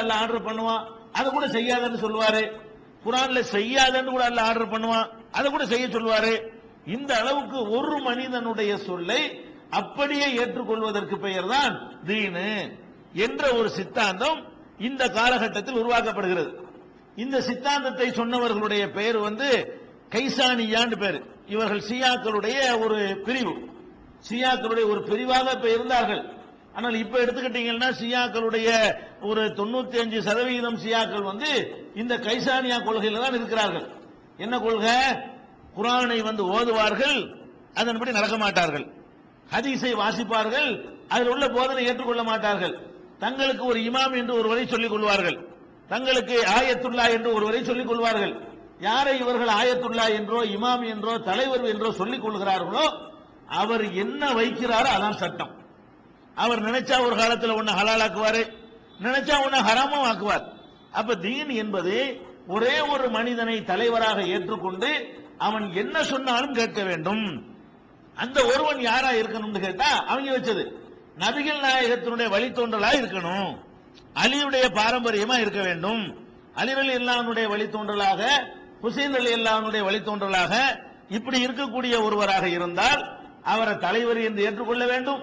الله آرڈر பண்ணுவா அது கூட செய்யாதன்னு சொல்வாரே குர்ஆன்ல செய்யாதன்னு கூட الله ஆர்டர் பண்ணுவா அது கூட செய்ய சொல்வாரே இந்த அளவுக்கு ஒரு மனிதனுடைய சொல்லை அப்படியே ஏற்றுக்கொள்வதற்கு பெயர்தான் தீன் என்ற ஒரு சித்தாந்தம் இந்த காலகட்டத்தில் உருவாக்கப்படுகிறது இந்த சித்தாந்தத்தை சொன்னவர்களுடைய பெயர் வந்து கைசானியான்னு பேர் இவர்கள் ஷியாக்களுடைய ஒரு பிரிவு ஷியாக்களுடைய ஒரு பிரிவாக இருந்தார்கள் ஆனால் இப்ப எடுத்துக்கிட்டீங்கன்னா ஷியாக்களுடைய ஒரு 95% ஷியாக்கள் வந்து இந்த கைசானியா கொள்கையில தான் இருக்கிறார்கள் என்ன கொள்கை குர்ஆனை வந்து ஓதுவார்கள் அதன்படி நடக்க மாட்டார்கள் ஹதீஸை வாசிப்பார்கள் அதில் உள்ள போதனை ஏற்றுக்கொள்ள மாட்டார்கள் தங்களுக்கு ஒரு இமாம் என்று ஒருவரை சொல்லிக் கொள்வார்கள் தங்களுக்கு ஆயத்துல்லா என்று ஒருவரை சொல்லிக் கொள்வார்கள் யாரை இவர்கள் ஆயத்துல்லா என்றோ இமாம் என்றோ தலைவர் என்றோ சொல்லிக் கொள்கிறார்களோ அவர் என்ன வைக்கிறாரோ அதான் சட்டம் அவர் நினைச்சா ஒரு காலத்துல ஒண்ணு ஹலாலாக்குவாரு நினைச்சா ஒண்ணு ஹராமும் ஆக்குவார் அப்ப தீன் என்பது ஒரே ஒரு மனிதனை தலைவராக ஏற்றுக்கொண்டு அவன் என்ன சொன்னாலும் கேட்க வேண்டும் அந்த ஒருவன் யாரா இருக்கணும்னு கேட்டா அவங்க வச்சது நபிகள் நாயகத்தினுடைய வழித்தோன்றலா இருக்கணும் அலியுடைய பாரம்பரியமா இருக்க வேண்டும் அலி ரலியல்லாஹுனுடைய வழித்தோன்றலாக ஹுசைன் ரலியல்லாஹுனுடைய வழித்தோன்றலாக இப்படி இருக்கக்கூடிய ஒருவராக இருந்தால் அவரை தலைவர் என்று ஏற்றுக்கொள்ள வேண்டும்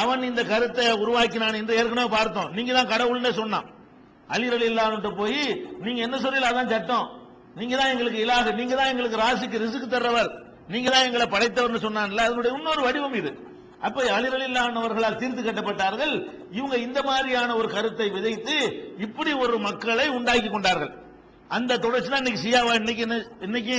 அவன் இந்த கருத்தை உருவாக்கினான் என்று ஏற்கனவே பார்த்தோம் நீங்க தான் கடவுள்னு சொன்னான் அலி ரலியல்லாஹு போய் நீங்க என்ன சொல்றீங்களோ அதான் சட்டம் நீங்க தான் எங்களுக்கு இலாஹ் நீங்க தான் எங்களுக்கு ராசிக்கு ரிஸ்க் தர்றவர் நீங்க தான் எங்களை படைத்தவர்னு சொன்னான்ல அதனுடைய இன்னொரு வடிவம் இது அப்ப அலி ரலியல்லாஹு அவர்களால் தீர்த்து கட்டப்பட்டார்கள் இவங்க இந்த மாதிரியான ஒரு கருத்தை விதைத்து இப்படி ஒரு மக்களை உண்டாக்கி கொண்டார்கள் அந்த தொடர்ச்சி தான் இன்னைக்கு ஷியாவா இன்னைக்கு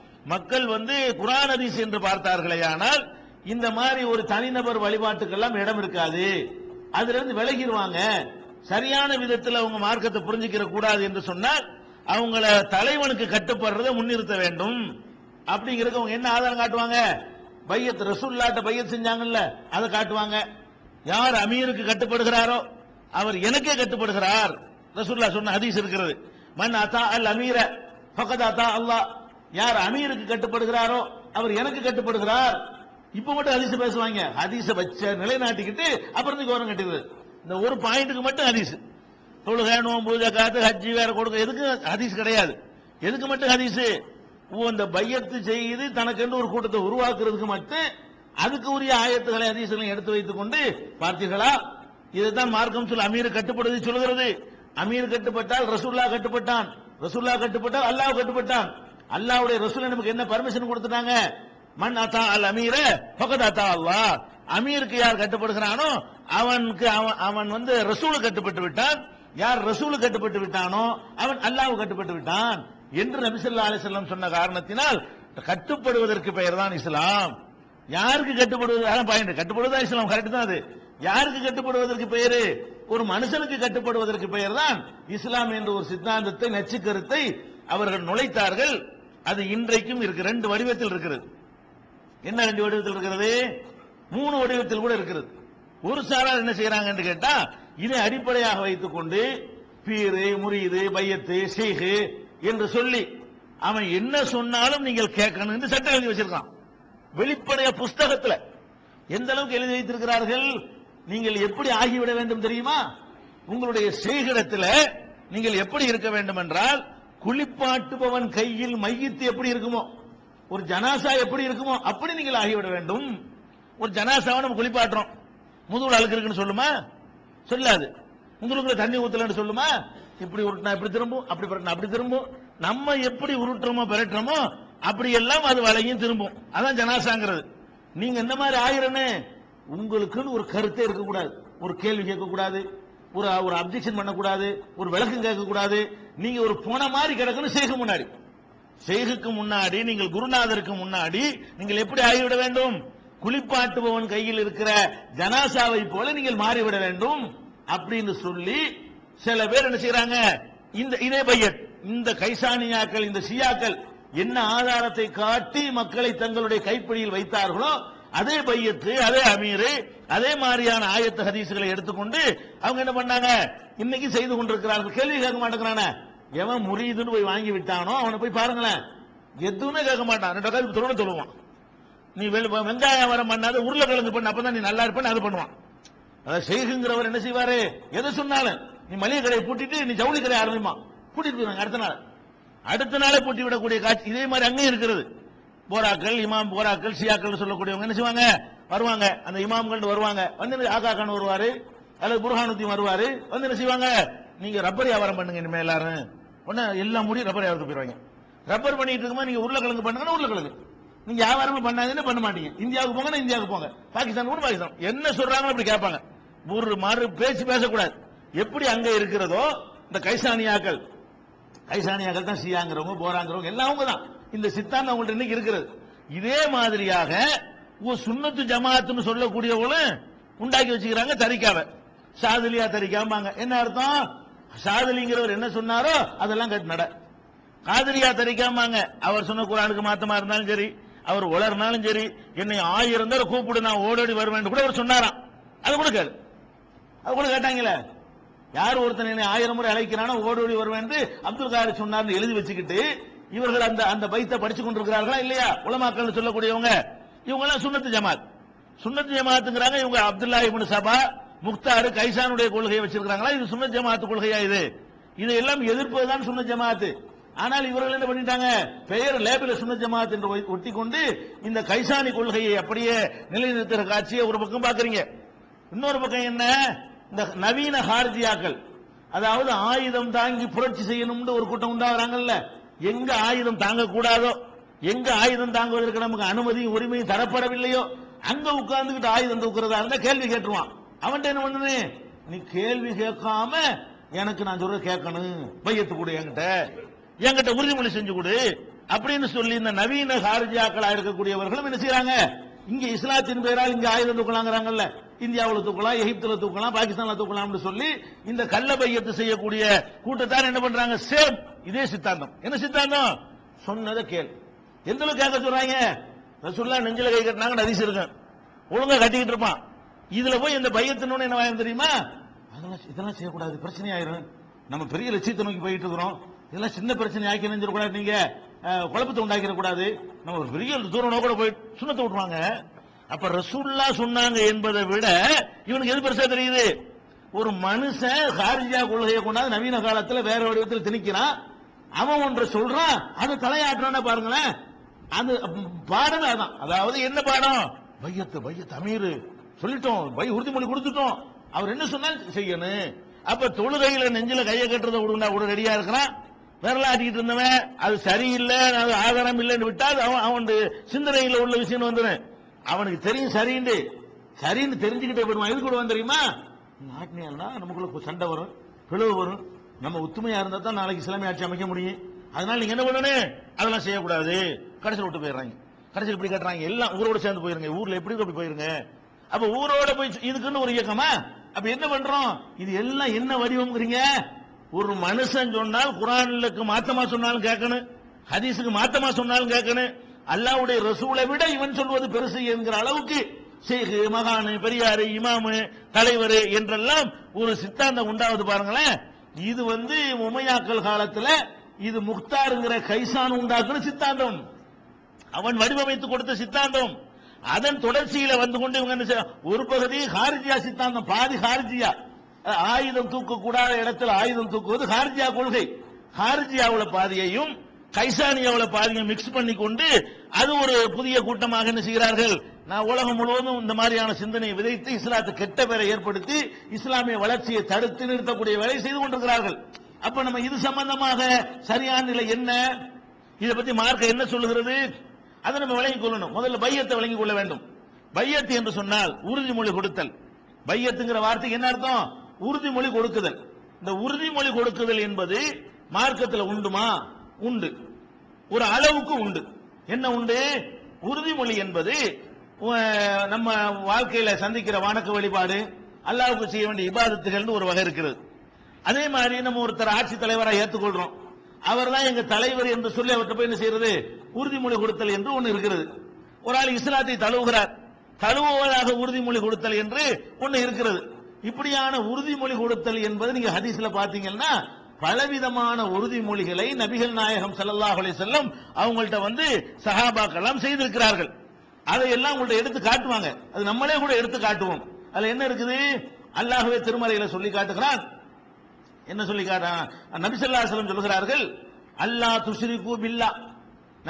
மக்கள் வந்து குர்ஆன் ஹதீஸ் என்று பார்த்தார்களே ஆனால் இந்த மாதிரி ஒரு தனிநபர் வழிபாட்டுக்கெல்லாம் இடம் இருக்காது அதுல இருந்து விலகிடுவாங்க சரியான விதத்தில் அவங்க மார்க்கத்தை புரிஞ்சுக்கிற கூடாது என்று சொன்னால் அவங்கள தலைவனுக்கு கட்டுப்படுறதை முன்னிறுத்த வேண்டும் அப்படிங்கிறது அவங்க என்ன ஆதாரம் காட்டுவாங்க பையத் ரசூல்லாட்ட பையத் செஞ்சாங்கல்ல அதை காட்டுவாங்க யார் அமீருக்கு கட்டுப்படுகிறாரோ அவர் எனக்கே கட்டுப்படுகிறார் ரசூல்லா சொன்ன ஹதீஸ் இருக்கிறது மன் அதா அல் அமீர ஃபகத் அதா அல்லாஹ் யார் அமீருக்கு கட்டுப்படுகிறாரோ அவர் எனக்கு கட்டுப்படுகிறார் இப்ப மட்டும் ஹதீஸ் பேசுவாங்க ஹதீஸை வச்ச நிலைநாட்டிக்கிட்டு அப்புறம் கவனம் கட்டிடுது இந்த ஒரு பாயிண்ட்டுக்கு மட்டும் ஹதீஸ் தொழுகை நோன்பு ஜகாத் ஹஜ் வேற கொடுக்க எதுக்கு ஹதீஸ் கிடையாது எதுக்கு மட்டும் ஹதீஸ் இந்த பையத்து செய்து தனக்கென்று ஒரு கூட்டத்தை உருவாக்குறதுக்கு மட்டும் அதுக்கு உரிய ஆயத்துக்களை ஹதீஸ்களையும் எடுத்து வைத்துக் கொண்டு பார்த்தீர்களா இதுதான் மார்க்கம் சொல்லு அமீர் கட்டுப்படுது சொல்லுகிறது அமீர் கட்டுப்பட்டால் ரசூல்லா கட்டுப்பட்டான் ரசூல்லா கட்டுப்பட்டால் அல்லாஹ் கட்டுப்பட்டான் அல்லாஹ்வுடைய ரசூல் நமக்கு என்ன பர்மிஷன் கொடுத்துட்டாங்க மன் அதா அல் அமீர ஃபகத் அதா அல்லாஹ் அமீருக்கு யார் கட்டுப்படுகிறானோ அவனுக்கு அவன் வந்து ரசூலுக்கு கட்டுப்பட்டு விட்டான் யார் ரசூலுக்கு கட்டுப்பட்டு விட்டானோ அவன் அல்லாஹ்வுக்கு கட்டுப்பட்டு விட்டான் என்று நபி ஸல்லல்லாஹு அலைஹி வஸல்லம் சொன்ன காரணத்தினால் கட்டுப்படுவதற்கு பெயர் தான் இஸ்லாம் யாருக்கு கட்டுப்படுவதான பாயிண்ட் கட்டுப்படுவதா இஸ்லாம் கரெக்ட் தான் அது யாருக்கு கட்டுப்படுவதற்கு பெயரு ஒரு மனுஷனுக்கு கட்டுப்படுவதற்கு பெயர் தான் இஸ்லாம் என்ற ஒரு சித்தாந்தத்தை நச்சு கருத்தை அவர்கள் நுழைத்தார்கள் அது இன்றைக்கும் இருக்கு ரெண்டு வடிவத்தில் இருக்கிறது என்ன ரெண்டு வடிவத்தில் இருக்கிறது மூணு வடிவத்தில் கூட இருக்கிறது ஒரு சாரார் என்ன செய்யறாங்கன்னு கேட்டா இதை அடிப்படையாக வைத்துக் கொண்டு பீரு முரீது பையத்து ஷேகு என்று சொல்லி அவன் என்ன சொன்னாலும் நீங்கள் கேட்கணும் என்று சட்டம் எழுதி வச்சிருக்கான். வெளிப்படைய புஸ்தகத்துல எந்த அளவுக்கு எழுதி வைத்திருக்கிறார்கள். நீங்கள் எப்படி ஆகிவிட வேண்டும் தெரியுமா? உங்களுடைய செய்கிடத்துல நீங்கள் எப்படி இருக்க வேண்டும் என்றால், குளிப்பாட்டுபவன் கையில் மையத்து எப்படி இருக்குமோ, ஒரு ஜனாசா எப்படி இருக்குமோ அப்படி நீங்கள் ஆகிவிட வேண்டும். ஒரு ஜனாசாவை நம்ம குளிப்பாட்டுறோம், முதுகுல அழுக்கு இருக்குன்னு சொல்லுமா? சொல்லாது. முதுகுல தண்ணி ஊத்தலன்னு சொல்லுமா? இப்படி உருட்டினா இப்படி திரும்பும், அப்படி பரட்டினா அப்படி திரும்பும். நம்ம எப்படி உருட்டுறோமோ பரட்டுறோமோ அப்படி எல்லாம் அது வளையும் திரும்பும். அதான் ஜனாசாங்கிறது. நீங்க என்ன மாதிரி ஆகிறன்னு உங்களுக்குன்னு ஒரு கருத்தே இருக்கக்கூடாது, ஒரு கேள்வி கேட்கக்கூடாது, ஒரு அப்ஜெக்ஷன் பண்ணக்கூடாது, ஒரு விளக்கம் கேட்கக்கூடாது. நீங்க ஒரு போன மாதிரி கிடக்குன்னு செய்குக்கு முன்னாடி நீங்கள் குருநாதருக்கு முன்னாடி நீங்கள் எப்படி ஆகிவிட வேண்டும்? குளிப்பாட்டுபவன் கையில் இருக்கிற ஜனாசாவை போல நீங்கள் மாறிவிட வேண்டும் அப்படின்னு சொல்லி சில பேர் என்ன செய்யறாங்க? இதே பையன், இந்த கைசானியாக்கள், இந்த ஷியாக்கள் என்ன ஆதாரத்தை காட்டி மக்களை தங்களுடைய கைப்பிடியில் வைத்தார்களோ அதே பையத்து, அதே அமீரு, அதே மாதிரியான ஆயத்த ஹதீசுகளை எடுத்துக்கொண்டு அவங்க என்ன பண்ணாங்க? இன்னைக்கு செய்து கொண்டிருக்கிறார்கள். கேள்வி கேட்க மாட்டேங்கிறான. எவன் முறியுதுன்னு போய் வாங்கி விட்டானோ அவனை போய் பாருங்களேன், எதுவுமே கேட்க மாட்டான். ரெண்டு காலத்து துணை சொல்லுவான், நீ வெங்காயம் வர பண்ணாத உருளைக்கிழங்கு பண்ண, அப்பதான் நீ நல்லா இருப்பேன்னு அது பண்ணுவான். அதாவது செய்கிறவர் என்ன செய்வாரு? எதை சொன்னாலும் நீ மளிகை கடையை பூட்டிட்டு நீ ஜவுளி கடையை ஆரம்பிமா, பூட்டிட்டு போயிருவாங்க. அடுத்த நாளே பூட்டி விடக்கூடிய காட்சி இதே மாதிரி அங்கேயும் இருக்கிறது. போராக்கள், இமாம் போராக்கள், ஷியாக்கள் சொல்லக்கூடியவங்க என்ன செய்வாங்க? வருவாங்க, அந்த இமாம்கள் வருவாங்க, வந்து ஆகா கான் வருவாரு அல்லது புர்ஹானுத்தீன் வருவாரு, வந்து என்ன செய்வாங்க? நீங்க ரப்பர் வியாபாரம் பண்ணுங்க இனிமேல் எல்லாரும் ஒன்னு, எல்லாம் முடியும் ரப்பர் வியாபாரத்துக்கு போயிருவாங்க. ரப்பர் பண்ணிட்டு இருக்குமா நீங்க உருளைக்கிழங்கு பண்ணுங்கன்னா உருளைக்கிழங்கு, நீங்க வியாபாரமும் பண்ணாதுன்னு பண்ண மாட்டீங்க, இந்தியாவுக்கு போங்கன்னா இந்தியாவுக்கு போங்க, பாகிஸ்தான் கூட பாகிஸ்தான், என்ன சொல்றாங்களோ அப்படி கேட்பாங்க. ஒரு மாறு பேச்சு பேசக்கூடாது. எப்படி அங்க இருக்கிறதோ இந்த கைசானியாக்கள் தான் ஷியாங்கிறவங்க, போராங்கிறவங்க எல்லாம் அவங்க தான். இந்த சித்தாந்தம் அவங்கள்ட்ட இன்னைக்கு இருக்கிறது. இதே மாதிரியாக சுன்னத்து ஜமாத்துன்னு சொல்லக்கூடியவங்களும் உண்டாக்கி வச்சுக்கிறாங்க தரிக்காவை. சாதுலியா தரிக்காம்பாங்க. என்ன அர்த்தம்? சாதுலிங்கிறவர் என்ன சொன்னாரோ அதெல்லாம் கேட்டு நட. காதிரியா தரிக்காம்பாங்க. அவர் சொன்ன குர்ஆனுக்கு மாத்தமா இருந்தாலும் சரி, அவர் உளர்னாலும் சரி, என்னை 1000 தடவை கூப்பிடு நான் ஓடோடி வருவேன் கூட அவர் சொன்னாராம். அது கூட கேட்டாங்களே, யார் ஒருத்தன் என்னை 1000 முறை அழைக்கிறானோ ஓடோடி வருவேன் அப்துல் காதர் சொன்னார்னு எழுதி வச்சுக்கிட்டு இவர்கள் அந்த பைத்தை படிச்சு கொண்டிருக்கிறார்களா இல்லையா? உலமாக்கள் சொல்லக்கூடியவங்க இவங்க எல்லாம் சுன்னத்து ஜமாத்துங்கிறாங்க. இவங்க அப்துல்லா இப்னு சபா, முக்தாரு, கைசானுடைய கொள்கையை வச்சிருக்காங்களா? இது சுன்னத் ஜமாத்து கொள்கையா? இதையெல்லாம் எதிர்ப்பதுதான் சுன்னத் ஜமாத்து. ஆனால் இவர்கள் என்ன பண்ணிட்டாங்க? பெயர் லேபில் சுன்னத் ஜமாத் என்று ஒட்டி கொண்டு இந்த கைசானி கொள்கையை அப்படியே நிலைநிறுத்துற காட்சியை ஒரு பக்கம் பாக்குறீங்க. இன்னொரு பக்கம் என்ன? இந்த நவீன ஹார்ஜியாக்கள், அதாவது ஆயுதம் தாங்கி புரட்சி செய்யணும்னு ஒரு கூட்டம் உண்டாகிறாங்கல்ல. எங்க ஆயுதம் தாங்கக்கூடாதோ, எங்க ஆயுதம் தாங்குவதற்கு நமக்கு அனுமதியும் உரிமையும் தரப்படவில்லையோ அங்க உட்கார்ந்துக்கிட்டு ஆயுதம் தூக்குறதா இருந்தா கேள்வி கேட்டுருவான். அவன்கிட்ட என்ன பண்ணுது? நீ கேள்வி கேட்காம எனக்கு நான் சொல்ற கேட்கணும், பையத்து கூட என்கிட்ட உறுதிமொழி செஞ்சு கொடு அப்படின்னு சொல்லி இந்த நவீன ஹார்ஜியாக்களா இருக்கக்கூடியவர்களும் என்ன செய்யறாங்க? இங்க இஸ்லாத்தின் பெயரால் இங்க ஆயுதம் தூக்கலாங்கிறாங்கல்ல, இந்தியாவில் தூக்கலாம், எகிப்துல தூக்கலாம், பாகிஸ்தான்ல தூக்கலாம்னு சொல்லி இந்த கள்ள பையத்து செய்யக்கூடிய கூட்டத்தார் என்ன பண்றாங்க? சேம் இதே சித்தாந்தம். என்ன சித்தாந்தம்? சொன்னதை கேள். எந்த அளவுக்கு கேட்க சொல்றாங்க? ரசூலுல்லாஹ் நெஞ்சில கை கட்டினாங்கன்னு ஹதீஸ் இருக்கும். ஒழுங்கா கட்டிக்கிட்டு இருப்பான். இதுல போய் இந்த பையத்துன்னு என்ன வாங்க தெரியுமா? இதெல்லாம் செய்யக்கூடாது, பிரச்சனையாயிரும், நம்ம பெரிய லட்சியத்தை நோக்கி போயிட்டு இருக்கிறோம், இதெல்லாம் சின்ன பிரச்சனை ஆக்கி நினைச்சிடக்கூடாது, நீங்க குழப்பத்தை உண்டாக்கிடக்கூடாது, நம்ம ஒரு பெரிய தூரம் நோக்கோட போய் சுண்ணத்தை விட்டுருவாங்க. அப்ப ரசூலுல்லாஹ் சொன்னாங்க என்பதை விட இவனுக்கு எது பெருசா தெரியுது? ஒரு மனுஷன் ஹாரிஜா கொள்கையை கொண்டாந்து நவீன காலத்துல வேற வடிவத்தில் திணிக்கிறான், அவன் ஒன்றை சொல்றான், அது தலையாட்டுறான்னு பாருங்களேன். அது பாடம் அதான். அதாவது என்ன பாடம்? பையத்து அமீரு சொல்லிட்டோம், உறுதிமொழி கொடுத்துட்டோம், அவர் என்ன சொன்னாலும் செய்யணும். அப்ப தொழுகையில நெஞ்சில கையை கட்டுறத விடுனா கூட ரெடியா இருக்கிறான், விரலாட்டிக்கிட்டு இருந்தவன் அது சரியில்லை, அது ஆதாரம் இல்லைன்னு விட்டா அவன் அவன் சிந்தனையில் உள்ள விஷயம் வந்துடும். அவனுக்கு தெரியும் சரின்னு தெரிஞ்சுக்கிட்டே போயிடுவான். எது கூட வந்து தெரியுமா? நாட்டினா நமக்குள்ள சண்டை வரும், பிளவு வரும், நம்ம ஒத்துமையா இருந்தா தான் நாளைக்கு இஸ்லாமிய ஆட்சி அமைக்க முடியும், அதனால நீங்க என்ன பண்ணணும்? அதெல்லாம் செய்யக்கூடாது. கடைசியில் விட்டு போயிடுறாங்க. கடைசியில் இப்படி கட்டுறாங்க, எல்லாம் ஊரோட சேர்ந்து போயிருங்க, ஊர்ல எப்படி அப்படி போயிருங்க. அப்ப ஊரோட போய் இதுக்குன்னு ஒரு இயக்கமா? அப்ப என்ன பண்றோம்? இது எல்லாம் என்ன வடிவம்ங்கிறீங்க? ஒரு மனுஷன் சொன்னால் குர்ஆனுக்கு மாத்தமா சொன்னாலும் கேட்கணும், ஹதீஸுக்கு மாத்தமா சொன்னாலும் கேட்கணும், அல்லாஹ்வுடைய ரசூலை விட இவன் சொல்வது பெருசு என்கிற அளவுக்கு ஷேக், மகானு, பெரியாரு, இமாமு, தலைவர் என்றெல்லாம் ஒரு சித்தாந்தம் உண்டாவது பாருங்களேன். இது உமையாக்கள் காலத்துல இது முக்தார்ங்கிற கைசான் உண்டாக்குற சித்தாந்தம். அவன் வடிவமைத்து கொடுத்த சித்தாந்தம். அதன் தொடர்ச்சியில வந்து கொண்டு இவங்க ஒரு பகுதி ஹாரிஜியா சித்தாந்தம், பாதி ஹாரிஜியா, ஆயுதம் தூக்கக்கூடாத இடத்துல ஆயுதம் தூக்குவது ஹாரிஜியா கொள்கை. ஹாரிஜியாவுல பாதியையும் கைசானியாவுல பாதியை மிக்ஸ் பண்ணி கொண்டு அது ஒரு புதிய கூட்டமாக என்ன செய்கிறார்கள்? நான் உலகம் முழுவதும் இந்த மாதிரியான சிந்தனையை விதைத்து இஸ்லாத்தை கெட்ட பேரை ஏற்படுத்தி இஸ்லாமிய வளர்ச்சியை தடுத்து நிறுத்தக்கூடிய வேலை செய்து கொண்டிருக்கிறார்கள். அப்ப நம்ம இது சம்பந்தமாக சரியான நிலை என்ன, இதை பத்தி மார்க்க என்ன சொல்லுகிறது, அதை நம்ம விளங்கிக் கொள்ளணும். முதல்ல பையத்தை விளங்கிக் கொள்ள வேண்டும். பையத்து என்று சொன்னால் உறுதிமொழி கொடுத்தல். பையத்துங்கிற வார்த்தைக்கு என்ன அர்த்தம்? உறுதிமொழி கொடுக்குதல். இந்த உறுதிமொழி கொடுக்குதல் என்பது மார்க்கத்தில் உண்டுமா? உண்டு, ஒரு அளவுக்கு உண்டு. என்ன உண்டு? உறுதிமொழி என்பது நம்ம வாழ்க்கையில சந்திக்கிற வணக்க வழிபாடு, அல்லாஹ்வுக்கு செய்ய வேண்டிய இபாதத்துகள் ஒரு வகை இருக்கிறது. அதே மாதிரி நம்ம ஒருத்தர் ஆட்சி தலைவராக ஏற்றுக்கொள்றோம், அவர் தான் எங்க தலைவர் என்று சொல்லி அவர்கிட்ட போய் என்ன செய்யறது? உறுதிமொழி கொடுத்தல் என்று ஒன்று இருக்கிறது. ஒரு ஆள் இஸ்லாத்தை தழுவுகிறார், தழுவுவதாக உறுதிமொழி கொடுத்தல் என்று ஒன்று இருக்கிறது. இப்படியான உறுதிமொழி கொடுத்தல் என்பது நீங்க ஹதீஸ்ல பாத்தீங்கன்னா பலவிதமான உறுதிமொழிகளை நபிகள் நாயகம் ஸல்லல்லாஹு அலைஹி வஸல்லம் அவங்கள்ட்ட வந்து சஹாபாக்கள் செய்திருக்கிறார்கள். அதையெல்லாம் உங்கள்ட்ட எடுத்து காட்டுவாங்க. அது நம்மளே கூட எடுத்து காட்டுவோம். அதுல என்ன இருக்குது? அல்லாஹ்வே திருமறையில சொல்லி காட்டுகிறான். என்ன சொல்லி காட்டுறான்? நபி ஸல்லல்லாஹு அலைஹி வஸல்லம் சொல்கிறார்கள், அல்லாஹ் துஷ்ரிகு பில்லா.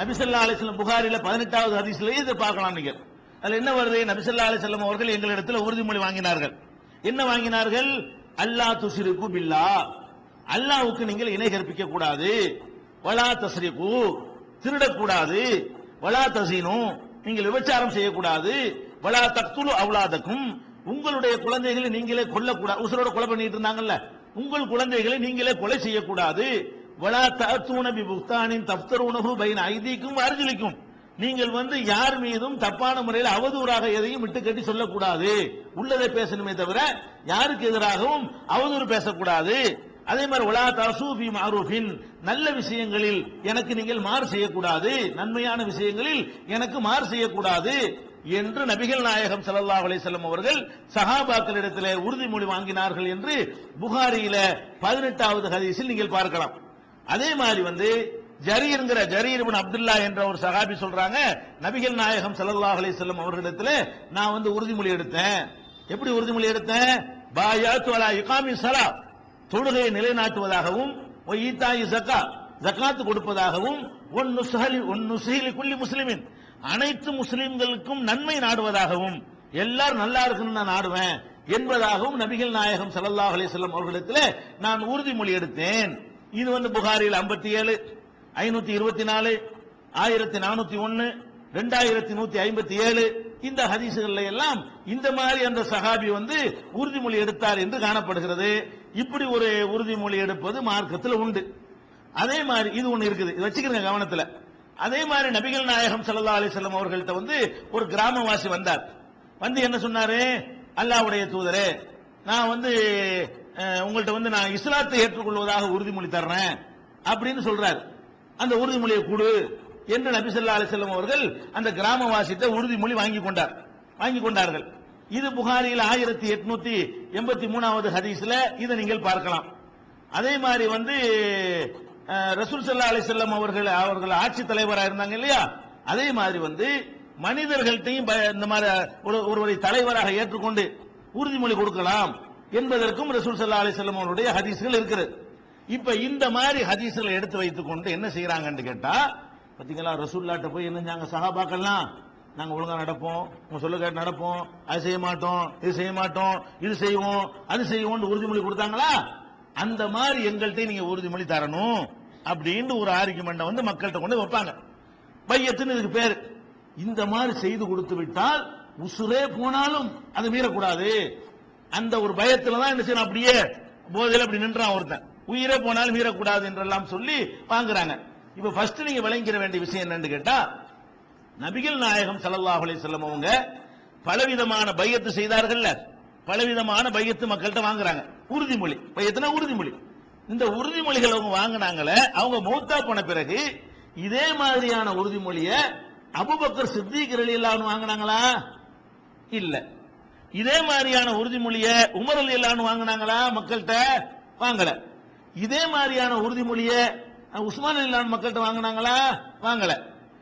நபி ஸல்லல்லாஹு அலைஹி வஸல்லம் புகாரில 18வது ஹதீஸ்ல இதை பார்க்கலாம் நீங்க. அதுல என்ன வருது? நபி ஸல்லல்லாஹு அலைஹி வஸல்லம் அவர்கள் எங்களிடத்தில் உறுதிமொழி வாங்கினார்கள். என்ன வாங்கினார்கள்? அல்லாஹ் துஷ்ரிகு பில்லா, அல்லாஹ்வுக்கு நீங்கள் இணை கற்பிக்க கூடாது. வலா தஸ்ரிகு, திருடக்கூடாது. வலா தஸீனு, நீங்கள் விபச்சாரம் செய்யக்கூடாது. வலா தக்துலு அவ்லாதக்கும், உங்களுடைய குழந்தைகளை நீங்களே கொல்லக்கூடாது. உசுரோட கொலை பண்ணிட்டு இருந்தாங்கல்ல, உங்கள் குழந்தைகளை நீங்களே கொலை செய்யக்கூடாது. வலா தஅத்தூன பிபுக்தானின் தஃப்தரூனஹு பைன ஐதீக்கும் வஅர்ஜுலிக்கும், நீங்கள் வந்து யார் மீதும் தப்பான முறையில் அவதூறாக எதையும் விட்டு கட்டி சொல்லக்கூடாது. உள்ளதை பேசணுமே தவிர யாருக்கு எதிராகவும் அவதூறு பேசக்கூடாது. அதே மாதிரி வலா தஸூபி மஅரூஃபின், நல்ல விஷயங்களில் எனக்கு நீங்கள் மாறு செய்யக்கூடாது, நன்மையான விஷயங்களில் எனக்கு மாறு செய்யக்கூடாது என்று நபிகள் நாயகம் ஸல்லல்லாஹு அலைஹி வஸல்லம் அவர்கள் சஹாபாக்களிடத்தில் உறுதிமொழி வாங்கினார்கள் என்று புகாரியில 18வது ஹதீஸில் நீங்கள் பார்க்கலாம். அதே மாதிரி வந்து ஜரீர்ங்கிற ஜரீர் இப்னு அப்துல்லா என்ற ஒரு சஹாபி சொல்றாங்க, நபிகள் நாயகம் ஸல்லல்லாஹு அலைஹி வஸல்லம் அவர்களிடத்தில் நான் வந்து உறுதிமொழி எடுத்தேன். எப்படி உறுதிமொழி எடுத்தேன்? பாயாத்து அலா இகாமி ஸலா, தொழுகையை நிலைநாட்டுவதாகவும், ஜக்காத் கொடுப்பதாகவும், முஸ்லிமின் அனைத்து முஸ்லிம்களுக்கும் நன்மை நாடுவதாகவும், எல்லாரும் நல்லா இருக்கணும் நான் நாடுவேன் என்பதாகவும் நபிகள் நாயகம் ஸல்லல்லாஹு அலைஹி வஸல்லம் அவர்களிடத்தில் நான் உறுதிமொழி எடுத்தேன். இது வந்து புகாரில் 57, 524, 1401, 2157 இந்த ஹதீசுகள் எல்லாம் இந்த மாதிரி அந்த சஹாபி வந்து உறுதிமொழி எடுத்தார் என்று காணப்படுகிறது. இப்படி ஒரு உறுதிமொழி எடுப்பது மார்க்கத்தில் உண்டு. அதே மாதிரி இது ஒன்று இருக்குது, இது வச்சுக்கிறேங்க கவனத்தில். அதே மாதிரி நபிகள் நாயகம் ஸல்லல்லாஹு அலைஹி வஸல்லம் அவர்கள்ட்ட வந்து ஒரு கிராமவாசி வந்தார். வந்து என்ன சொன்னாரு? அல்லாஹ்வுடைய தூதரே, நான் வந்து உங்கள்கிட்ட வந்து நான் இஸ்லாத்தை ஏற்றுக்கொள்வதாக உறுதிமொழி தர்றேன் அப்படின்னு சொல்றாரு. அந்த உறுதிமொழியை கொடு என்று நபி ஸல்லல்லாஹு அலைஹி வஸல்லம் அவர்கள் அந்த கிராமவாசிட்ட உறுதிமொழி வாங்கி கொண்டார்கள். இது புகாரியில் 1883வது ஹதீஸ்ல இதை நீங்கள் பார்க்கலாம். அதே மாதிரி வந்து ரசூல் ஸல்லல்லாஹு அலைஹி வஸல்லம் அவர்கள் ஆட்சி தலைவராக இருந்தாங்க இல்லையா, அதே மாதிரி வந்து மனிதர்கள்ட்டையும் இந்த மாதிரி ஒருவரை தலைவராக ஏற்றுக்கொண்டு உறுதிமொழி கொடுக்கலாம் என்பதற்கும் ரசூல் ஸல்லல்லாஹு அலைஹி வஸல்லம் அவருடைய ஹதீஸ்கள் இருக்கிறது. இப்ப இந்த மாதிரி ஹதீஸ்களை எடுத்து வைத்துக் கொண்டு என்ன செய்யறாங்கன்னு கேட்டா, பாத்தீங்களா ரசூல்லாட்ட போய் என்ன சஹாபாக்கள்லாம், நாங்க ஒழுங்கா நடப்போம், உங்க சொல்ல நடப்போம், அது செய்ய மாட்டோம், இது செய்ய மாட்டோம், இது செய்வோம், அது செய்வோம் உறுதிமொழி கொடுத்தாங்களா? அந்த மாதிரி எங்கள்கிட்ட நீங்க உறுதிமொழி தரணும் அப்படின்னு ஒரு ஆர்குமெண்ட வந்து மக்கள்கிட்ட கொண்டு வைப்பாங்க. பையத்துன்னு இதுக்கு பேரு. இந்த மாதிரி செய்து கொடுத்து விட்டால் உசுரே போனாலும் அது மீறக்கூடாது. அந்த ஒரு பயத்துலதான் என்ன செய்யணும், அப்படியே போதையில அப்படி நின்றான் ஒருத்தன், உயிரே போனாலும் மீறக்கூடாது என்றெல்லாம் சொல்லி வாங்குறாங்க. இப்ப ஃபர்ஸ்ட் நீங்க விளங்கிற வேண்டிய விஷயம் என்னன்னு கேட்டா, நபிகள் நாயகம் ஸல்லல்லாஹு அலைஹி வஸல்லம் அவங்க பலவிதமான பையத்து செய்தார்கள். பலவிதமான பையத்து மக்கள்கிட்ட வாங்குறாங்க உறுதிமொழி. பையத்துனா உறுதிமொழி. இந்த உறுதிமொழிகள் அவங்க வாங்கினாங்களே, அவங்க மௌத்தா போன பிறகு இதே மாதிரியான உறுதிமொழியை அபூபக்கர் சித்தீக் ரலியல்லாஹு அன்ஹு வாங்கினாங்களா? இல்ல. இதே மாதிரியான உறுதிமொழியை உமர் ரலியல்லாஹு அன்ஹு வாங்கினாங்களா? மக்கள்கிட்ட வாங்கல. இதே மாதிரியான உறுதிமொழியை عثمان الإيران مكالت وانغنانغلا وانغلا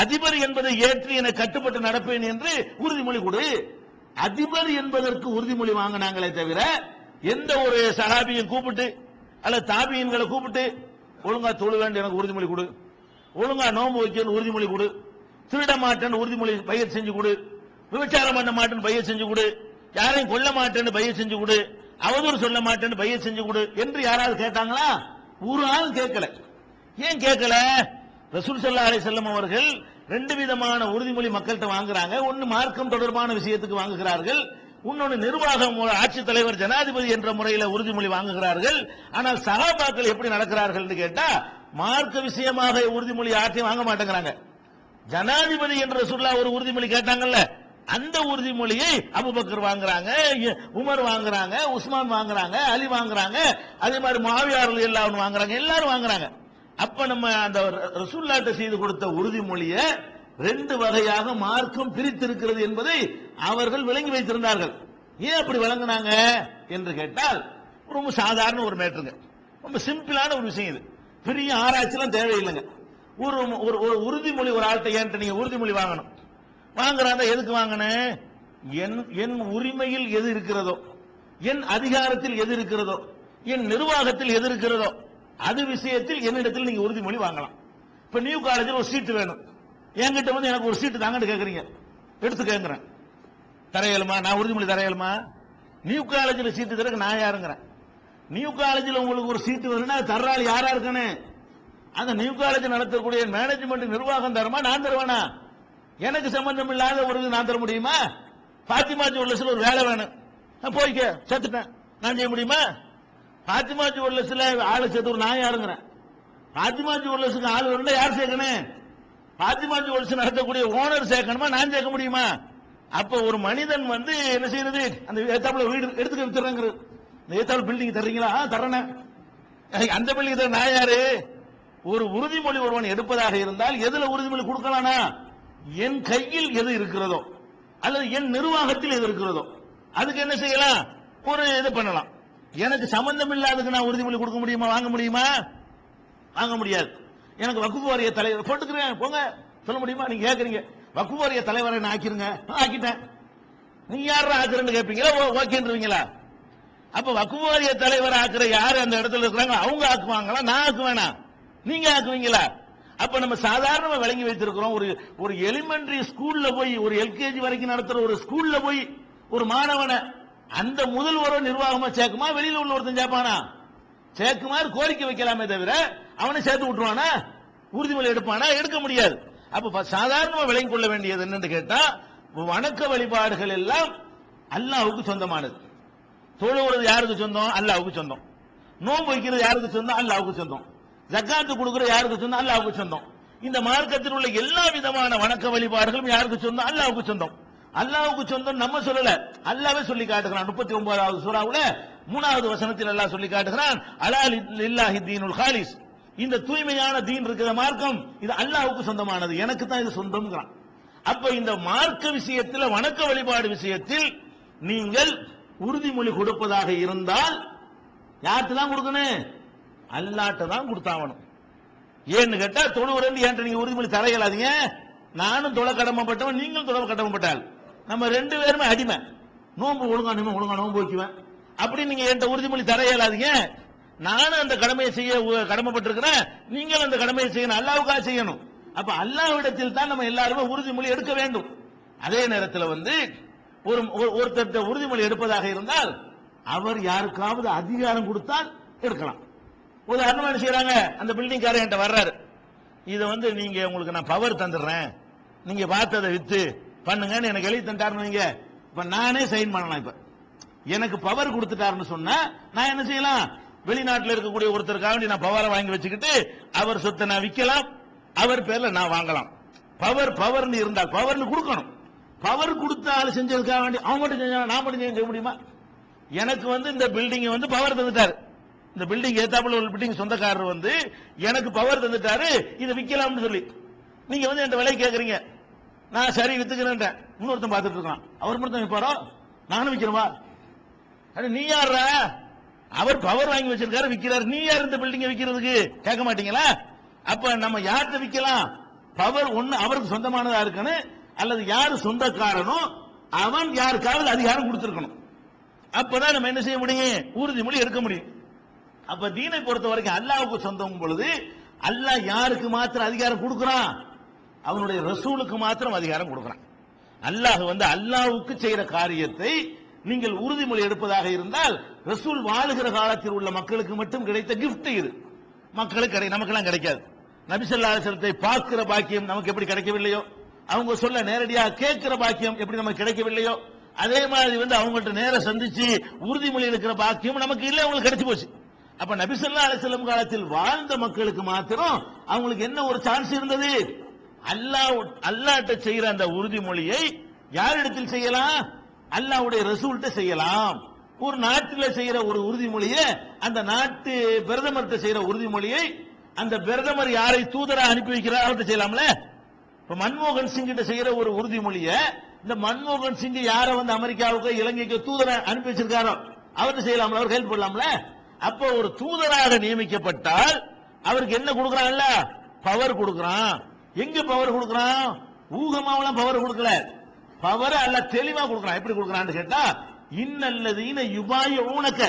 அதிபர் என்பதை ஏற்று என கட்டுப்பட்டு நடப்பேன் என்று உறுதிமொழி கொடு அதிபர் என்பதற்கு உறுதிமொழி வாங்குறாங்களே தவிர எந்த ஒரு சஹாபியை கூப்பிட்டு அல்ல தாபியீன்களை கூப்பிட்டு ஒழுங்கா தொழு வேண்டும் எனக்கு உறுதிமொழி கொடு ஒழுங்கா நோன்பு வைக்கணும் உறுதிமொழி கொடு திருட மாட்டேன்னு உறுதிமொழி பயிர் செஞ்சு கொடு விபச்சாரம் பண்ண மாட்டேன்னு பயிர் செஞ்சு கொடு யாரையும் கொல்ல மாட்டேன்னு பயிர் செஞ்சு கொடு அவதூறு சொல்ல மாட்டேன்னு பையன் செஞ்சு கொடு என்று யாராவது கேட்டாங்களா ஒரு ஆள் கேட்கல ஏன் கேட்கல ரசூல் ஸல்லல்லாஹு அலைஹி வஸல்லம் அவர்கள் ரெண்டு விதமான உறுதிமொழி மக்கள்கிட்ட வாங்குறாங்க ஒன்னு மார்க்கம் தொடர்பான விஷயத்துக்கு வாங்குகிறார்கள் இன்னொன்று நிர்வாகம் ஆட்சித் தலைவர் ஜனாதிபதி என்ற முறையில் உறுதிமொழி வாங்குகிறார்கள் ஆனால் சஹாபாக்கள் எப்படி நடக்கிறார்கள் என்று கேட்டா மார்க்க விஷயமாக உறுதிமொழி யார்கிட்டையும் வாங்க மாட்டேங்கிறாங்க ஜனாதிபதி என்ற ரசூலுல்லாஹ் ஒரு உறுதிமொழி கேட்டாங்கல்ல அந்த உறுதிமொழியை அபூபக்கர் வாங்குறாங்க உமர் வாங்குறாங்க உஸ்மான் வாங்குறாங்க அலி வாங்குறாங்க அதே மாதிரி முஆவியா ரலியல்லாஹு வாங்குறாங்க எல்லாரும் வாங்குறாங்க அப்ப நம்ம அந்த ரசூலுல்லாஹ்ட்ட செய்து கொடுத்த உறுதிமொழியை ரெண்டு வகையாக மார்க்கம் பிரித்திருக்கிறது என்பதை அவர்கள் விளங்கி வைத்திருந்தார்கள் ஏன் அப்படி விளங்குனாங்க என்று கேட்டால் ரொம்ப சாதாரண ஒரு மேட்டருங்க ரொம்ப சிம்பிளான ஒரு விஷயம் இது பெரிய ஆராய்ச்சியெல்லாம் தேவையில்லைங்க ஒரு ஒரு உறுதிமொழி ஒரு ஆள்கிட்ட ஏன்ட்ட நீங்க உறுதிமொழி வாங்கணும் வாங்குறாங்க எதுக்கு வாங்கினேன் என் உரிமையில் எது இருக்கிறதோ என் அதிகாரத்தில் எது இருக்கிறதோ என் நிர்வாகத்தில் எது இருக்கிறதோ அது விஷயத்தில் என்னிடத்தில் நீங்க உறுதிமொழி வாங்கலாம் இப்ப நியூ காலேஜில் ஒரு சீட்டு வேணும் என்கிட்ட வந்து எனக்கு ஒரு சீட்டு தாங்கன்னு கேட்கறீங்க எடுத்து கேட்கிறேன் தரையலுமா நான் உறுதிமொழி தரையலுமா நியூ காலேஜில் சீட்டு தரக்கு நான் யாருங்கிறேன் நியூ காலேஜில் உங்களுக்கு ஒரு சீட்டு வேணும்னா தர்றாள் யாரா இருக்குன்னு அந்த நியூ காலேஜ் நடத்தக்கூடிய மேனேஜ்மெண்ட் நிர்வாகம் தருமா நான் தருவேனா எனக்கு சம்பந்தம் இல்லாத ஒரு நான் தர முடியுமா பாத்திமா ஒரு லட்சம் ஒரு வேலை வேணும் நான் போய்க்க செத்துட்டேன் நான் செய்ய முடியுமா பாத்திமா ஒரு லட்சம் ஆளை சேர்த்து நான் யாருங்கிறேன் பாத்திமா ஒரு லட்சம் ஆள் வேணும் யார் சேர்க்கணும் பாத்திமா ஒரு லட்சம் நடத்தக்கூடிய ஓனர் சேர்க்கணுமா நான் சேர்க்க முடியுமா அப்ப ஒரு மனிதன் வந்து என்ன செய்யறது அந்த ஏத்தாப்புல வீடு எடுத்துக்க எடுத்துறேங்கிறது இந்த ஏத்தாப்புல பில்டிங் தர்றீங்களா தரேன் அந்த பில்டிங் தர நான் யாரு ஒரு உறுதிமொழி ஒருவன் எடுப்பதாக இருந்தால் எதுல உறுதிமொழி கொடுக்கலாம்னா என் கையில் எது இருக்கிறதோ அல்லது என் நிர்வாகத்தில் எது இருக்கிறதோ அதுக்கு என்ன செய்யலாம் ஒரு இது பண்ணலாம் எனக்கு சம்பந்தம் இல்லாததுக்கு நான் உறுதிமொழி கொடுக்க முடியுமா வாங்க முடியுமா வாங்க முடியாது எனக்கு வக்ஃபு வாரிய தலைவர் போட்டுக்கிறேன் போங்க சொல்ல முடியுமா நீங்க கேட்கறீங்க வக்ஃபு வாரிய தலைவரை நான் ஆக்கிருங்க ஆக்கிட்டேன் நீங்க யாரா ஆக்குறேன்னு கேட்பீங்களா ஓகேன்றீங்களா அப்ப வக்ஃபு வாரிய தலைவர் ஆக்குற யாரு அந்த இடத்துல இருக்கிறாங்க அவங்க ஆக்குவாங்களா நான் ஆக்குவேனா நீங்க ஆக்குவீங்களா அப்ப நம்ம சாதாரணமா விளங்கி வைத்திருக்கிறோம் ஒரு ஒரு எலிமெண்டரி ஸ்கூல்ல போய் ஒரு எல்கேஜி வரைக்கும் நடத்துற ஒரு ஸ்கூல்ல போய் ஒரு மாணவனை அந்த முதல்வரோ நிர்வாகமா சேர்க்குமா வெளியில உள்ள ஒருத்தன் சேர்ப்பானா சேர்க்குமாறு கோரிக்கை வைக்கலாமே தவிர அவனை சேர்த்து விட்டுருவானா உறுதிமொழி எடுப்பானா எடுக்க முடியாது அப்ப சாதாரணமா விளங்கி கொள்ள வேண்டியது என்னன்னு கேட்டா வணக்க வழிபாடுகள் எல்லாம் அல்லாஹ்வுக்கு சொந்தமானது தொழுவது யாருக்கு சொந்தம் அல்லாஹ்வுக்கு சொந்தம் நோன்பு வைக்கிறது யாருக்கு சொந்தம் அல்லாஹ்வுக்கு சொந்தம் ஜக்காத்து கொடுக்கிற யாருக்கு சொந்தம் அல்லாஹ்வுக்கு சொந்தம் இந்த மார்க்கத்தில் உள்ள எல்லா விதமான வணக்க வழிபாடுகளும் யாருக்கு சொந்தம் அல்லாஹ்வுக்கு சொந்தம் அல்லாஹ்வுக்கு சொந்தம் நம்ம சொல்லல அல்லாஹ்வே சொல்லி காட்டுகிறான் 39வது சூராவுல 3வது வசனத்தில் அல்லாஹ் சொல்லி காட்டுகிறான் அலா லில்லாஹி தீனுல் காலிஸ் இந்த தூய்மையான தீன் இருக்கிற மார்க்கம் இது அல்லாஹ்வுக்கு சொந்தமானது எனக்கு தான் இது சொந்தம்ங்கிறான் அப்ப இந்த மார்க்க விஷயத்தில் வணக்க வழிபாடு விஷயத்தில் நீங்கள் உறுதிமொழி கொடுப்பதாக இருந்தால் யாருக்கு தான் கொடுக்கணும் அல்லாட்ட தான் கொடுத்தாவணும் ஏன்னு கேட்டா தொழுவுறேன்னு ஏன் நீங்க உறுதிமொழி தரையலாதீங்க நானும் தொலை கடமைப்பட்டவன் நீங்களும் தொலை கடமைப்பட்டால் நம்ம ரெண்டு பேருமே அடிமை நோன்பு ஒழுங்கா நோன்பு வைக்குவேன் அப்படின்னு நீங்க என்கிட்ட உறுதிமொழி தரையலாதீங்க நானும் அந்த கடமையை செய்ய கடமைப்பட்டிருக்கிறேன் நீங்களும் அந்த கடமையை செய்யணும் அல்லாஹ்வுக்காக செய்யணும் அப்ப அல்லாஹ்விடத்தில் தான் நம்ம எல்லாருமே உறுதிமொழி எடுக்க வேண்டும் அதே நேரத்தில் வந்து ஒருத்தர் உறுதிமொழி எடுப்பதாக இருந்தால் அவர் யாருக்காவது அதிகாரம் கொடுத்தால் எடுக்கலாம் உதாரணமா என்ன செய்யறாங்க அந்த பில்டிங் காரர் என்கிட்ட வர்றாரு இதை வந்து நீங்க உங்களுக்கு நான் பவர் தந்துடுறேன் நீங்க பார்த்ததை வித்து பண்ணுங்கன்னு எனக்கு எழுதி தந்துட்டாருன்னு நீங்க இப்ப நானே சைன் பண்ணலாம் இப்ப எனக்கு பவர் கொடுத்துட்டாருன்னு சொன்னா நான் என்ன செய்யலாம் வெளிநாட்டில் இருக்கக்கூடிய ஒருத்தருக்காக நான் பவரை வாங்கி வச்சுக்கிட்டு அவர் சொத்தை நான் விற்கலாம் அவர் பேர்ல நான் வாங்கலாம் பவர் பவர்னு இருந்தால் பவர்னு கொடுக்கணும் பவர் கொடுத்த ஆளு செஞ்சதுக்காக வேண்டி அவங்கட்ட செஞ்சா நான் மட்டும் செய்ய முடியுமா எனக்கு வந்து இந்த பில்டிங் வந்து பவர் தந்துட்டாரு இந்த பில்டிங் ஏத்தாப்புல ஒரு பில்டிங் சொந்தக்காரர் வந்து எனக்கு பவர் தந்துட்டாரு இத விக்கலாம்னு சொல்லி நீங்க வந்து என்ன விலை கேக்குறீங்க நான் சரி வித்துக்கிறேன் இன்னொருத்தன் பாத்துட்டு இருக்கான் அவர் மட்டும் விப்பாரோ நானும் விக்கிறவா அது நீ யாரா அவர் பவர் வாங்கி வச்சிருக்காரு விக்கிறார் நீ யார் இந்த பில்டிங்கை விக்கிறதுக்கு கேட்க மாட்டீங்களா அப்ப நம்ம யார்கிட்ட விக்கலாம் பவர் ஒண்ணு அவருக்கு சொந்தமானதா இருக்கணும் அல்லது யாரு சொந்தக்காரனோ அவன் யாருக்காவது அதிகாரம் கொடுத்திருக்கணும் அப்பதான் நம்ம என்ன செய்ய முடியும் உறுதிமொழி எடுக்க முடியும் அப்ப தீனை பொறுத்த வரைக்கும் அல்லாஹ்வுக்கு சொந்தம் பொழுது அல்லாஹ் யாருக்கு மாத்திரம் அதிகாரம் கொடுக்கிறான் அவனுடைய ரசூலுக்கு மாத்திரம் அதிகாரம் கொடுக்கிறான் அல்லாஹ் வந்து அல்லாஹ்வுக்கு செய்யற காரியத்தை நீங்கள் உறுதிமொழி எடுப்பதாக இருந்தால் ரசூல் வாழுகிற காலத்தில் உள்ள மக்களுக்கு மட்டும் கிடைத்த கிஃப்ட் இது மக்களுக்கு நமக்கெல்லாம் கிடைக்காது நபி ஸல்லல்லாஹு அலைஹி வஸல்லத்தை பார்க்கிற பாக்கியம் நமக்கு எப்படி கிடைக்கவில்லையோ அவங்க சொல்ல நேரடியாக கேட்கிற பாக்கியம் எப்படி நமக்கு கிடைக்கவில்லையோ அதே மாதிரி வந்து அவங்கள்ட்ட நேர சந்திச்சு உறுதிமொழி எடுக்கிற பாக்கியம் நமக்கு இல்லை அவங்களுக்கு கிடைச்சி போச்சு அப்ப நபி ஸல்லல்லாஹு அலைஹி வஸல்லம் காலத்தில் வாழ்ந்த மக்களுக்கு மாத்திரம் அவங்களுக்கு என்ன ஒரு சான்ஸ் இருந்தது அல்லாஹ்ட்ட செய்யற அந்த உறுதிமொழியை யாரிடத்தில் செய்யலாம் அல்லாஹ்வுடைய ரசூல்ட்ட செய்யலாம் ஒரு நாட்டில் செய்யற ஒரு உறுதிமொழியை அந்த நாட்டு பிரதமர்கிட்ட செய்யற உறுதிமொழியை அந்த பிரதமர் யாரை தூதராக அனுப்பி வைக்கிறார் அவர்கிட்ட செய்யலாம்ல இப்ப மன்மோகன் சிங் கிட்ட செய்யற ஒரு உறுதிமொழியை இந்த மன்மோகன் சிங் யாரை வந்து அமெரிக்காவுக்கு இலங்கைக்கு தூதரை அனுப்பி வச்சிருக்காரோ அவர்கிட்ட செய்யலாம்ல அவர் ஹெல்ப் பண்ணலாம்ல அப்போ ஒரு தூதராக நியமிக்கப்பட்டால் அவருக்கு என்ன கொடுக்குறான்ல பவர் கொடுக்குறான் எங்க பவர் கொடுக்குறான் ஊகமாவெல்லாம் பவர் கொடுக்கல பவர் அல்ல தெளிவா கொடுக்குறான் எப்படி கொடுக்குறான்னு கேட்டா இன்னல்லதீன யுபாயிஊனக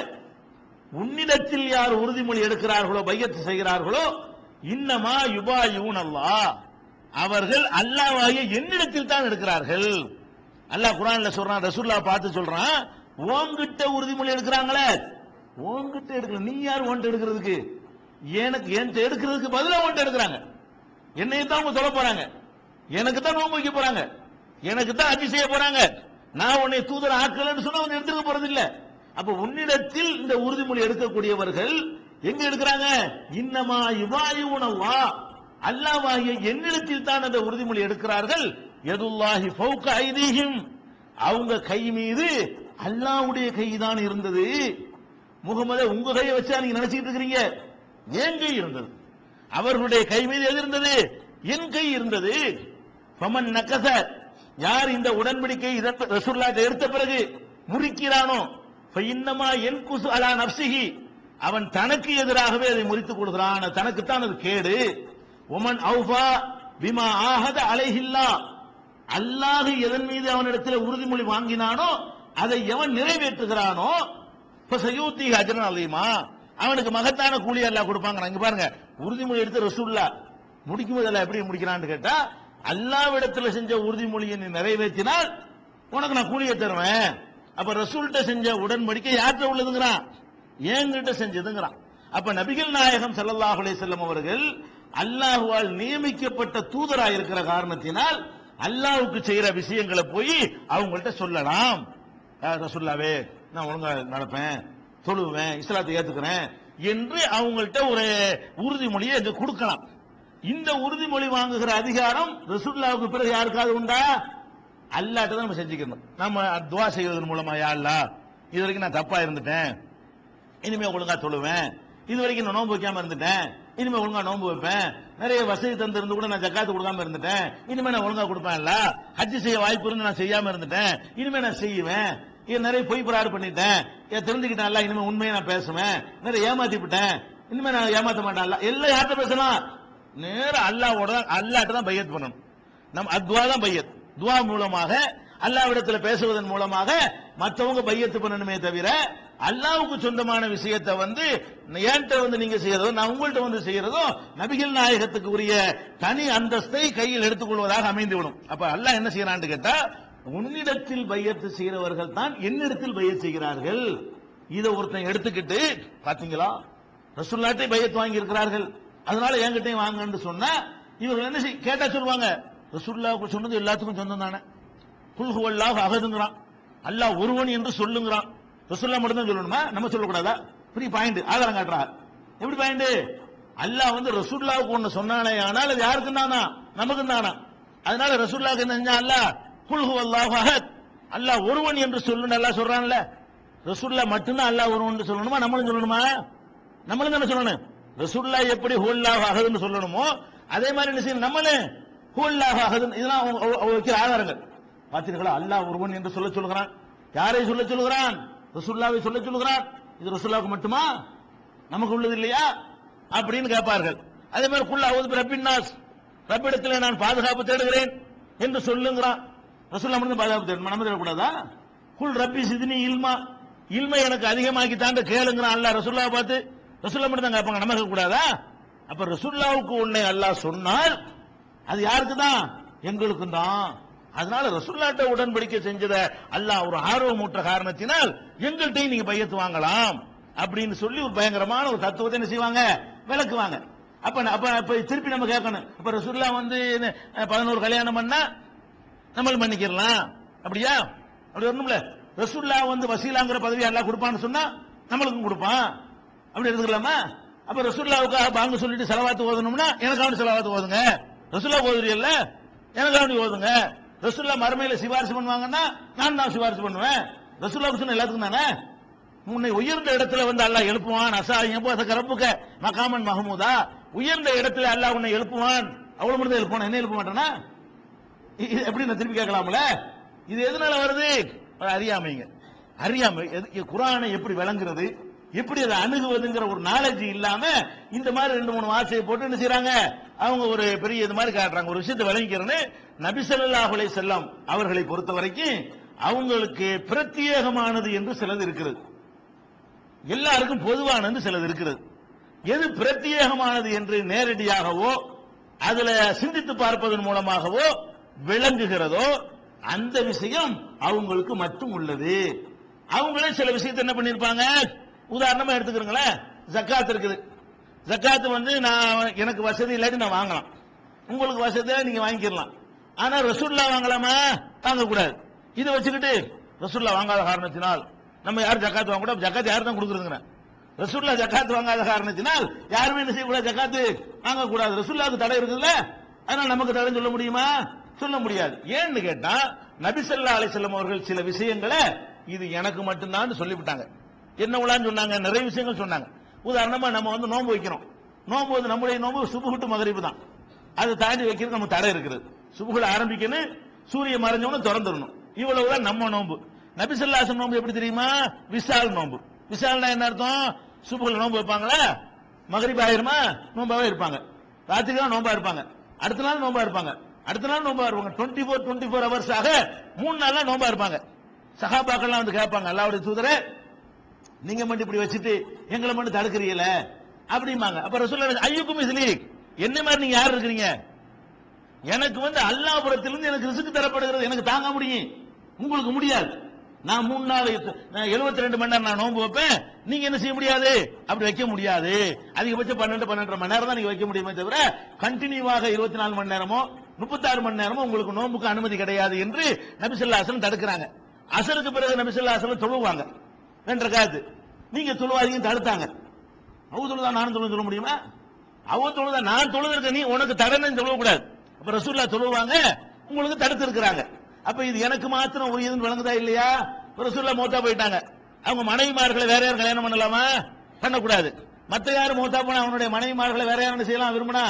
உன்னிடத்தில் யார் உறுதிமொழி எடுக்கிறார்களோ பையத்து செய்கிறார்களோ இன்னமா யுபாயிஊன அல்லாஹ் அவர்கள் அல்லாஹ்வாகிய என்னிடத்தில் தான் இருக்கிறார்கள் அல்லாஹ் குர்ஆன்ல சொல்றான் ரசூலுல்லாஹ் பார்த்து சொல்றான் ஓங்கிட்ட உறுதிமொழி எடுக்கிறாங்களே ஓங்கிட்ட எடுக்கல நீ யார் ஓன்ட்டு எடுக்கிறதுக்கு எனக்கு என்கிட்ட எடுக்கிறதுக்கு பதிலாக ஓன்ட்டு எடுக்கிறாங்க என்னையை தான் அவங்க சொல்ல போறாங்க எனக்கு தான் நோன்பு வைக்க போறாங்க எனக்கு தான் அதி செய்ய போறாங்க நான் உன்னை தூதர் ஆக்கலன்னு சொன்னா உன்னை எடுத்துக்க போறது இல்ல அப்ப உன்னிடத்தில் இந்த உறுதிமொழி எடுக்கக்கூடியவர்கள் எங்க எடுக்கிறாங்க இன்னமா யுபாயிஊன அல்லாஹ் அல்லாஹ்வாகிய என்னிடத்தில் தான் அந்த உறுதிமொழி எடுக்கிறார்கள் யதுல்லாஹி ஃபௌக ஐதீஹிம் அவங்க கை மீது அல்லாஹ்வுடைய கை தான் இருந்தது முகமது உங்க கையை வச்சா நீங்க நினைச்சிட்டு இருக்கிறீங்க என் கை இருந்தது அவர்களுடைய கை மீது எது இருந்தது என் கை இருந்தது ஃபமன் நகஸ யார் இந்த உடன்படிக்கை ரசூலுல்லாஹ் எடுத்த பிறகு முறிக்கிறானோ ஃபஇன்னமா யன்குஸு அலா நஃப்ஸிஹி அவன் தனக்கு எதிராகவே அதை முறித்துக் கொள்கிறான் தனக்குத்தான் அது கேடு ஒமன் அவ்ஃபா பிமா ஆஹத அலைஹில்லாஹ் அல்லாஹ் எதன் மீது அவனிடத்தில் உறுதிமொழி வாங்கினானோ அதை எவன் நிறைவேற்றுகிறானோ ஃபஸயூதி அஜ்ரன் அலீமா அவனுக்கு மகத்தான கூலி அல்லாஹ் கொடுப்பாங்க இங்க பாருங்க உறுதிமொழி எடுத்து ரசூலுல்லாஹ் முடிக்கும்போது எப்படி முடிக்கிறான்னு கேட்டா அல்லாஹ்விடத்துல செஞ்ச உறுதிமொழியை நீ நிறைவேற்றினால் உனக்கு நான் கூலியை தருவேன் அப்ப ரசூல்கிட்ட செஞ்ச உடன்படிக்கை யார்கிட்ட உள்ளதுங்கிறான் ஏங்கிட்ட செஞ்சதுங்கிறான் அப்ப நபிகள் நாயகம் ஸல்லல்லாஹு அலைஹி வஸல்லம் அவர்கள் அல்லாஹ்வால் நியமிக்கப்பட்ட தூதராக இருக்கிற காரணத்தினால் அல்லாஹ்வுக்கு செய்யற விஷயங்களை போய் அவங்கள்ட்ட சொல்லலாம் ரசூலுல்லாஹ்வே நான் ஒழுங்கா நடப்பேன் தொழுவேன் இஸ்லாத்தை ஏத்துக்கிறேன் என்று அவங்கள்ட்ட ஒரு உறுதிமொழியை கொடுக்கலாம் இந்த உறுதிமொழி வாங்குகிற அதிகாரம் ரசூலுல்லாஹ்வுக்கு பிறகு யாருக்காவது உண்டா அல்லாஹ்ட்ட தான் நம்ம செஞ்சுக்கணும் நம்ம துஆ செய்வதன் மூலமா யா அல்லாஹ் இது வரைக்கும் நான் தப்பா இருந்துட்டேன் இனிமே ஒழுங்கா தொழுவேன் இது வரைக்கும் நான் நோன்பு வைக்காம இருந்துட்டேன் இனிமே ஒழுங்கா நோன்பு வைப்பேன் நிறைய வசதி தந்திருந்து கூட நான் ஜக்காத்து கொடுக்காம இருந்துட்டேன் இனிமே நான் ஒழுங்கா கொடுப்பேன்ல ஹஜ் செய்ய வாய்ப்பு இருந்து நான் செய்யாம இருந்துட்டேன் இனிமே நான் செய்வேன் நிறைய பொய் புறாறு பண்ணிட்டேன் தெரிஞ்சுக்கிட்டேன்ல இனிமே உண்மையை நான் பேசுவேன் நிறைய ஏமாத்தி விட்டேன் இனிமே நான் ஏமாத்த மாட்டேன்ல எல்லாம் யார்கிட்ட பேசலாம் நேர அல்லாஹ்வோட அல்லாஹ்ட்ட தான் பையத் பண்ணணும் நம்ம துஆ தான் பையத் துஆ மூலமாக அல்லாஹ்விடத்துல பேசுவதன் மூலமாக மற்றவங்க பையத்து பண்ணணுமே தவிர அல்லாஹ்வுக்கு சொந்தமான விஷயத்தை வந்து என்கிட்ட வந்து நீங்க செய்யறதோ நான் உங்கள்கிட்ட வந்து செய்யறதோ நபிகள் நாயகத்துக்கு உரிய தனி அந்தஸ்தை கையில் எடுத்துக்கொள்வதாக அமைந்துவிடும் அப்ப அல்லாஹ் என்ன செய்யறான்னு கேட்டா உன்னிடத்தில் பையத்து செய்கிறவர்கள் தான் என்னிடத்தில் பையத் செய்கிறார்கள் இதை ஒருத்தன் எடுத்துக்கிட்டு பாத்தீங்களா ரசூலுல்லாஹ்ட்ட பையத் வாங்கி இருக்கிறார்கள் அதனால என்கிட்டயும் வாங்கன்னு சொன்னா இவர்கள் என்ன கேட்டா சொல்லுவாங்க ரசூலுல்லாஹ்வுக்கு சொன்னது எல்லாத்துக்கும் சொந்தம் தானே குல் ஹுவல்லாஹு அஹதுங்கிறான் அல்லாஹ் ஒருவன் என்று சொல்லுங்கிறான் ரசூலுல்லாஹ் மட்டும் தான் சொல்லணுமா நம்ம சொல்லக்கூடாதா ஃப்ரீ பாயிண்ட் ஆதாரம் காட்டுறாங்க எப்படி பாயிண்ட் அல்லாஹ் வந்து ரசூலுல்லாஹ்வுக்கு ஒன்னு சொன்னானே ஆனால் அது யாருக்கு தானா நமக்கு தானா அதனால ரசூலுல்லாஹ்வுக்கு என்ன செஞ்சான் அல்லாஹ் குல் ஹுவல்லாஹு அஹத் அல்லாஹ் ஒருவன் என்று சொல்லுன்னு அல்லாஹ் சொல்றான்ல ரசூலுல்லாஹ் மட்டும்தான் அல்லாஹ் ஒருவன் சொல்லணுமா நம்மளும் சொல்லணுமா நம்மளும் தானே சொல்லணும் ரசூலுல்லாஹ் எப்படி ஹுவல்லாஹு அஹத்னு சொல்லணுமோ அதே மாதிரி என்ன நம்மளே ஹுவல்லாஹு அஹத்னு இதெல்லாம் வைக்கிற ஆதாரங்கள் பார்த்தீர்களா அல்லாஹ் ஒருவன் என்று சொல்ல சொல்கிறான் யாரை சொல்ல சொல்கிறான் ரசூலுல்லாஹ்வை சொல்ல சொல்கிறான் இது ரசூலுல்லாஹ்வுக்கு மட்டுமா நமக்கு உள்ளது இல்லையா அப்படின்னு கேட்பார்கள் அதே மாதிரி குல் அவுது பிரபின்னாஸ் ரப்பிடத்திலே நான் பாதுகாப்பு தேடுகிறேன் என்று சொல்லுங்கிறான் ரசூலுல்லாஹ் மட்டும் பாதுகாப்பு தேடணும் நம்ம தேடக்கூடாதா குல் ரப்பி சித்னி இல்மா இல்மை எனக்கு அதிகமாக்கி தாண்ட கேளுங்கிறான் அல்லாஹ் ரசூலுல்லாஹ் பார்த்து ரசூலுல்லாஹ் மட்டும் தான் கேட்பாங்க நம்ம கேட்கக்கூடாதா அப்ப ரசூலுல்லாஹ்வுக்கு உன்னை அல்லாஹ் சொன்னால் அது யாருக்கு தான் எங்களுக்கு தான் அதனால ரசூலுல்லாஹ்ட்ட உடன்படிக்கை செஞ்சதை அல்லாஹ் ஒரு ஆர்வமூற்ற காரணத்தினால் எங்கள்கிட்டையும் நீங்க பையத்து வாங்கலாம் அப்படின்னு சொல்லி ஒரு பயங்கரமான ஒரு தத்துவத்தை என்ன செய்வாங்க விளக்குவாங்க அப்ப அப்ப திருப்பி நம்ம கேட்கணும் அப்ப ரசூலுல்லாஹ் வந்து 11 கல்யாணம் பண்ணா நம்மளும் பண்ணிக்கிறலாம் அப்படியா அப்படி வரணும்ல ரசூலுல்லாஹ் வந்து வசீலாங்கிற பதவி அல்லாஹ் கொடுப்பான்னு சொன்னா நம்மளுக்கும் கொடுப்பான் அப்படி எடுத்துக்கலாமா அப்ப ரசூலுல்லாஹ்வுக்காக வாங்க சொல்லிட்டு செலவாத்து ஓதணும்னா எனக்காக செலவாத்து ஓதுங்க ரசூலுல்லாஹ் ஓதுறீல்ல எனக்காக ஓதுங்க ரசூலுல்லாஹ் மறுமையில சிபாரிசு பண்ணுவாங்கன்னா நான் தான் சிபாரிசு பண்ணுவேன் ரசூலுல்லாஹ் சொன்ன எல்லாத்துக்கும் தானே உன்னை உயர்ந்த இடத்துல வந்து அல்லாஹ் எழுப்புவான் அசாஹிக்க மகாமன் மஹமூதா உயர்ந்த இடத்துல அல்லாஹ் உன்னை எழுப்புவான் அவ்வளவு மட்டும் எழுப்புவான் என்ன எழுப்ப மாட்டானா எப்படி நான் திருப்பி கேட்கலாம்ல இது எதனால வருது அறியாமைங்க அறியாமை குர்ஆனை எப்படி விளங்குறது எப்படி அதை அணுகுவதுங்கிற ஒரு நாலேஜ் இல்லாம இந்த மாதிரி 2-3 வார்த்தையை போட்டு என்ன செய்யறாங்க அவங்க ஒரு பெரிய இது மாதிரி காட்டுறாங்க ஒரு விஷயத்தை விளங்கிறேன்னு நபி ஸல்லல்லாஹு அலைஹி வஸல்லம் அவர்களை பொறுத்த வரைக்கும் அவங்களுக்கு பிரத்யேகமானது என்று சிலது இருக்கிறது எல்லாருக்கும் பொதுவானது சிலது இருக்கிறது எது பிரத்யேகமானது என்று நேரடியாகவோ அதுல சிந்தித்து பார்ப்பதன் மூலமாகவோ விளங்குகிறதோ அந்த விஷயம் அவங்களுக்கு மட்டும் உள்ளது அவங்களே சில விஷயத்தை என்ன பண்ணிருப்பாங்க உதாரணமா எடுத்துக்கிறீங்களா ஜக்காத் இருக்குது ஜக்காத் வந்து நான் எனக்கு வசதி இல்லாட்டி நான் வாங்கலாம் உங்களுக்கு வசதியா நீங்க வாங்கிக்கலாம் ஆனா ரசூலுல்லாஹ் வாங்கலாமா வாங்கக்கூடாது இதை வச்சுக்கிட்டு ரசூலுல்லாஹ் வாங்காத காரணத்தினால் நம்ம யார் ஜக்காத் வாங்க கூட ஜக்காத் யார் தான் கொடுக்குறதுங்க ரசூலுல்லாஹ் ஜக்காத் வாங்காத காரணத்தினால் யாருமே என்ன செய்யக்கூடாது ஜக்காத்து வாங்கக்கூடாது ரசூலுல்லாஹ்வுக்கு தடை இருக்குல்ல அதனால நமக்கு தடை சொல்ல முடியுமா சொல்ல முடியாது ஏன்னு கேட்டா நபி ஸல்லல்லாஹு அலைஹி வஸல்லம் அவர்கள் சில விஷயங்களை இது எனக்கு மட்டும்தான் சொல்லிவிட்டாங்க என்ன உலான்னு சொன்னாங்க நிறைய விஷயங்கள் சொன்னாங்க உதாரணமா நம்ம வந்து நோன்பு வைக்கிறோம் நோன்பு வந்து நம்முடைய நோன்பு சுபுகுட்டு மகரிப்பு தான் அதை தாண்டி வைக்கிறது நமக்கு தடை இருக்கிறது சுபுகுல ஆரம்பிக்கணும் சூரிய மறைஞ்சவனும் திறந்துடணும் இவ்வளவுதான் நம்ம நோன்பு நபி ஸல்லல்லாஹு அலைஹி வஸல்லம் நோன்பு எப்படி தெரியுமா விசால் நோன்பு விசால்னா என்ன அர்த்தம் சுபுகுல நோன்பு வைப்பாங்களா மகரிப் ஆயிருமா நோன்பாவே இருப்பாங்க ராத்திரி தான் நோன்பா இருப்பாங்க அடுத்த நாள் நோன்பா இருப்பாங்க அடுத்த நாள் நோன்பா இருப்பாங்க 24 ஹவர்ஸாக 3 நாளா நோன்பா இருப்பாங்க சஹாபாக்கள்லாம் வந்து கேட்பாங்க அல்லாஹ்வுடைய தூதரே நீங்க மட்டும் இப்படி வச்சுட்டு எங்களை மட்டும் தடுக்கிறீங்கள அப்படிம்பாங்க அப்ப ரசூலுல்லாஹ் ஐயுக்கும் இஸ்லீ என்ன மாதிரி நீங்க யார் இருக்கிறீங்க எனக்கு வந்து அல்லாஹ் புறத்திலிருந்து எனக்கு ரிஸ்க் தரப்படுகிறது எனக்கு தாங்க முடியும் உங்களுக்கு முடியாது நான் 3 நாள் 72 மணி நேரம் நான் நோன்பு வைப்பேன் நீங்க என்ன செய்ய முடியாது அப்படி வைக்க முடியாது அதிகபட்சம் 12-12.5 மணி நேரம் தான் நீங்க வைக்க முடியுமே தவிர கண்டினியூவாக 24 மணி நேரமோ 36 மணி நேரமோ உங்களுக்கு நோன்புக்கு அனுமதி கிடையாது என்று நபி ஸல்லல்லாஹு அலைஹி வஸல்லம் தடுக்கிறாங்க அசருக்கு பிறகு நபி ஸல்லல்லாஹு அலைஹி வஸல்லம் தொழுவாங்க 2 ரக்அத் நீங்க தொழுவாதீங்க தடுத்தாங்க அவ தொழுதா நான் தொழுன்னு சொல்ல முடியுமா அவ தொழுதா நான் தொழுதற்கு நீ உனக்கு தடன்னு சொல்லக்கூடாது அப்ப ரசூலுல்லாஹ் தொழுவாங்க உங்களுக்கு தடுத்து இருக்கிறாங்க அப்ப இது எனக்கு மாத்திரம் உரியதுன்னு விளங்குதா இல்லையா ரசூலுல்லாஹ் மௌத்தா போயிட்டாங்க அவங்க மனைவிமார்களை வேற யாரும் கல்யாணம் பண்ணலாமா பண்ணக்கூடாது மற்ற யாரும் மௌத்தா போனா அவனுடைய மனைவிமார்களை வேற யாரும் செய்யலாம் விரும்பினா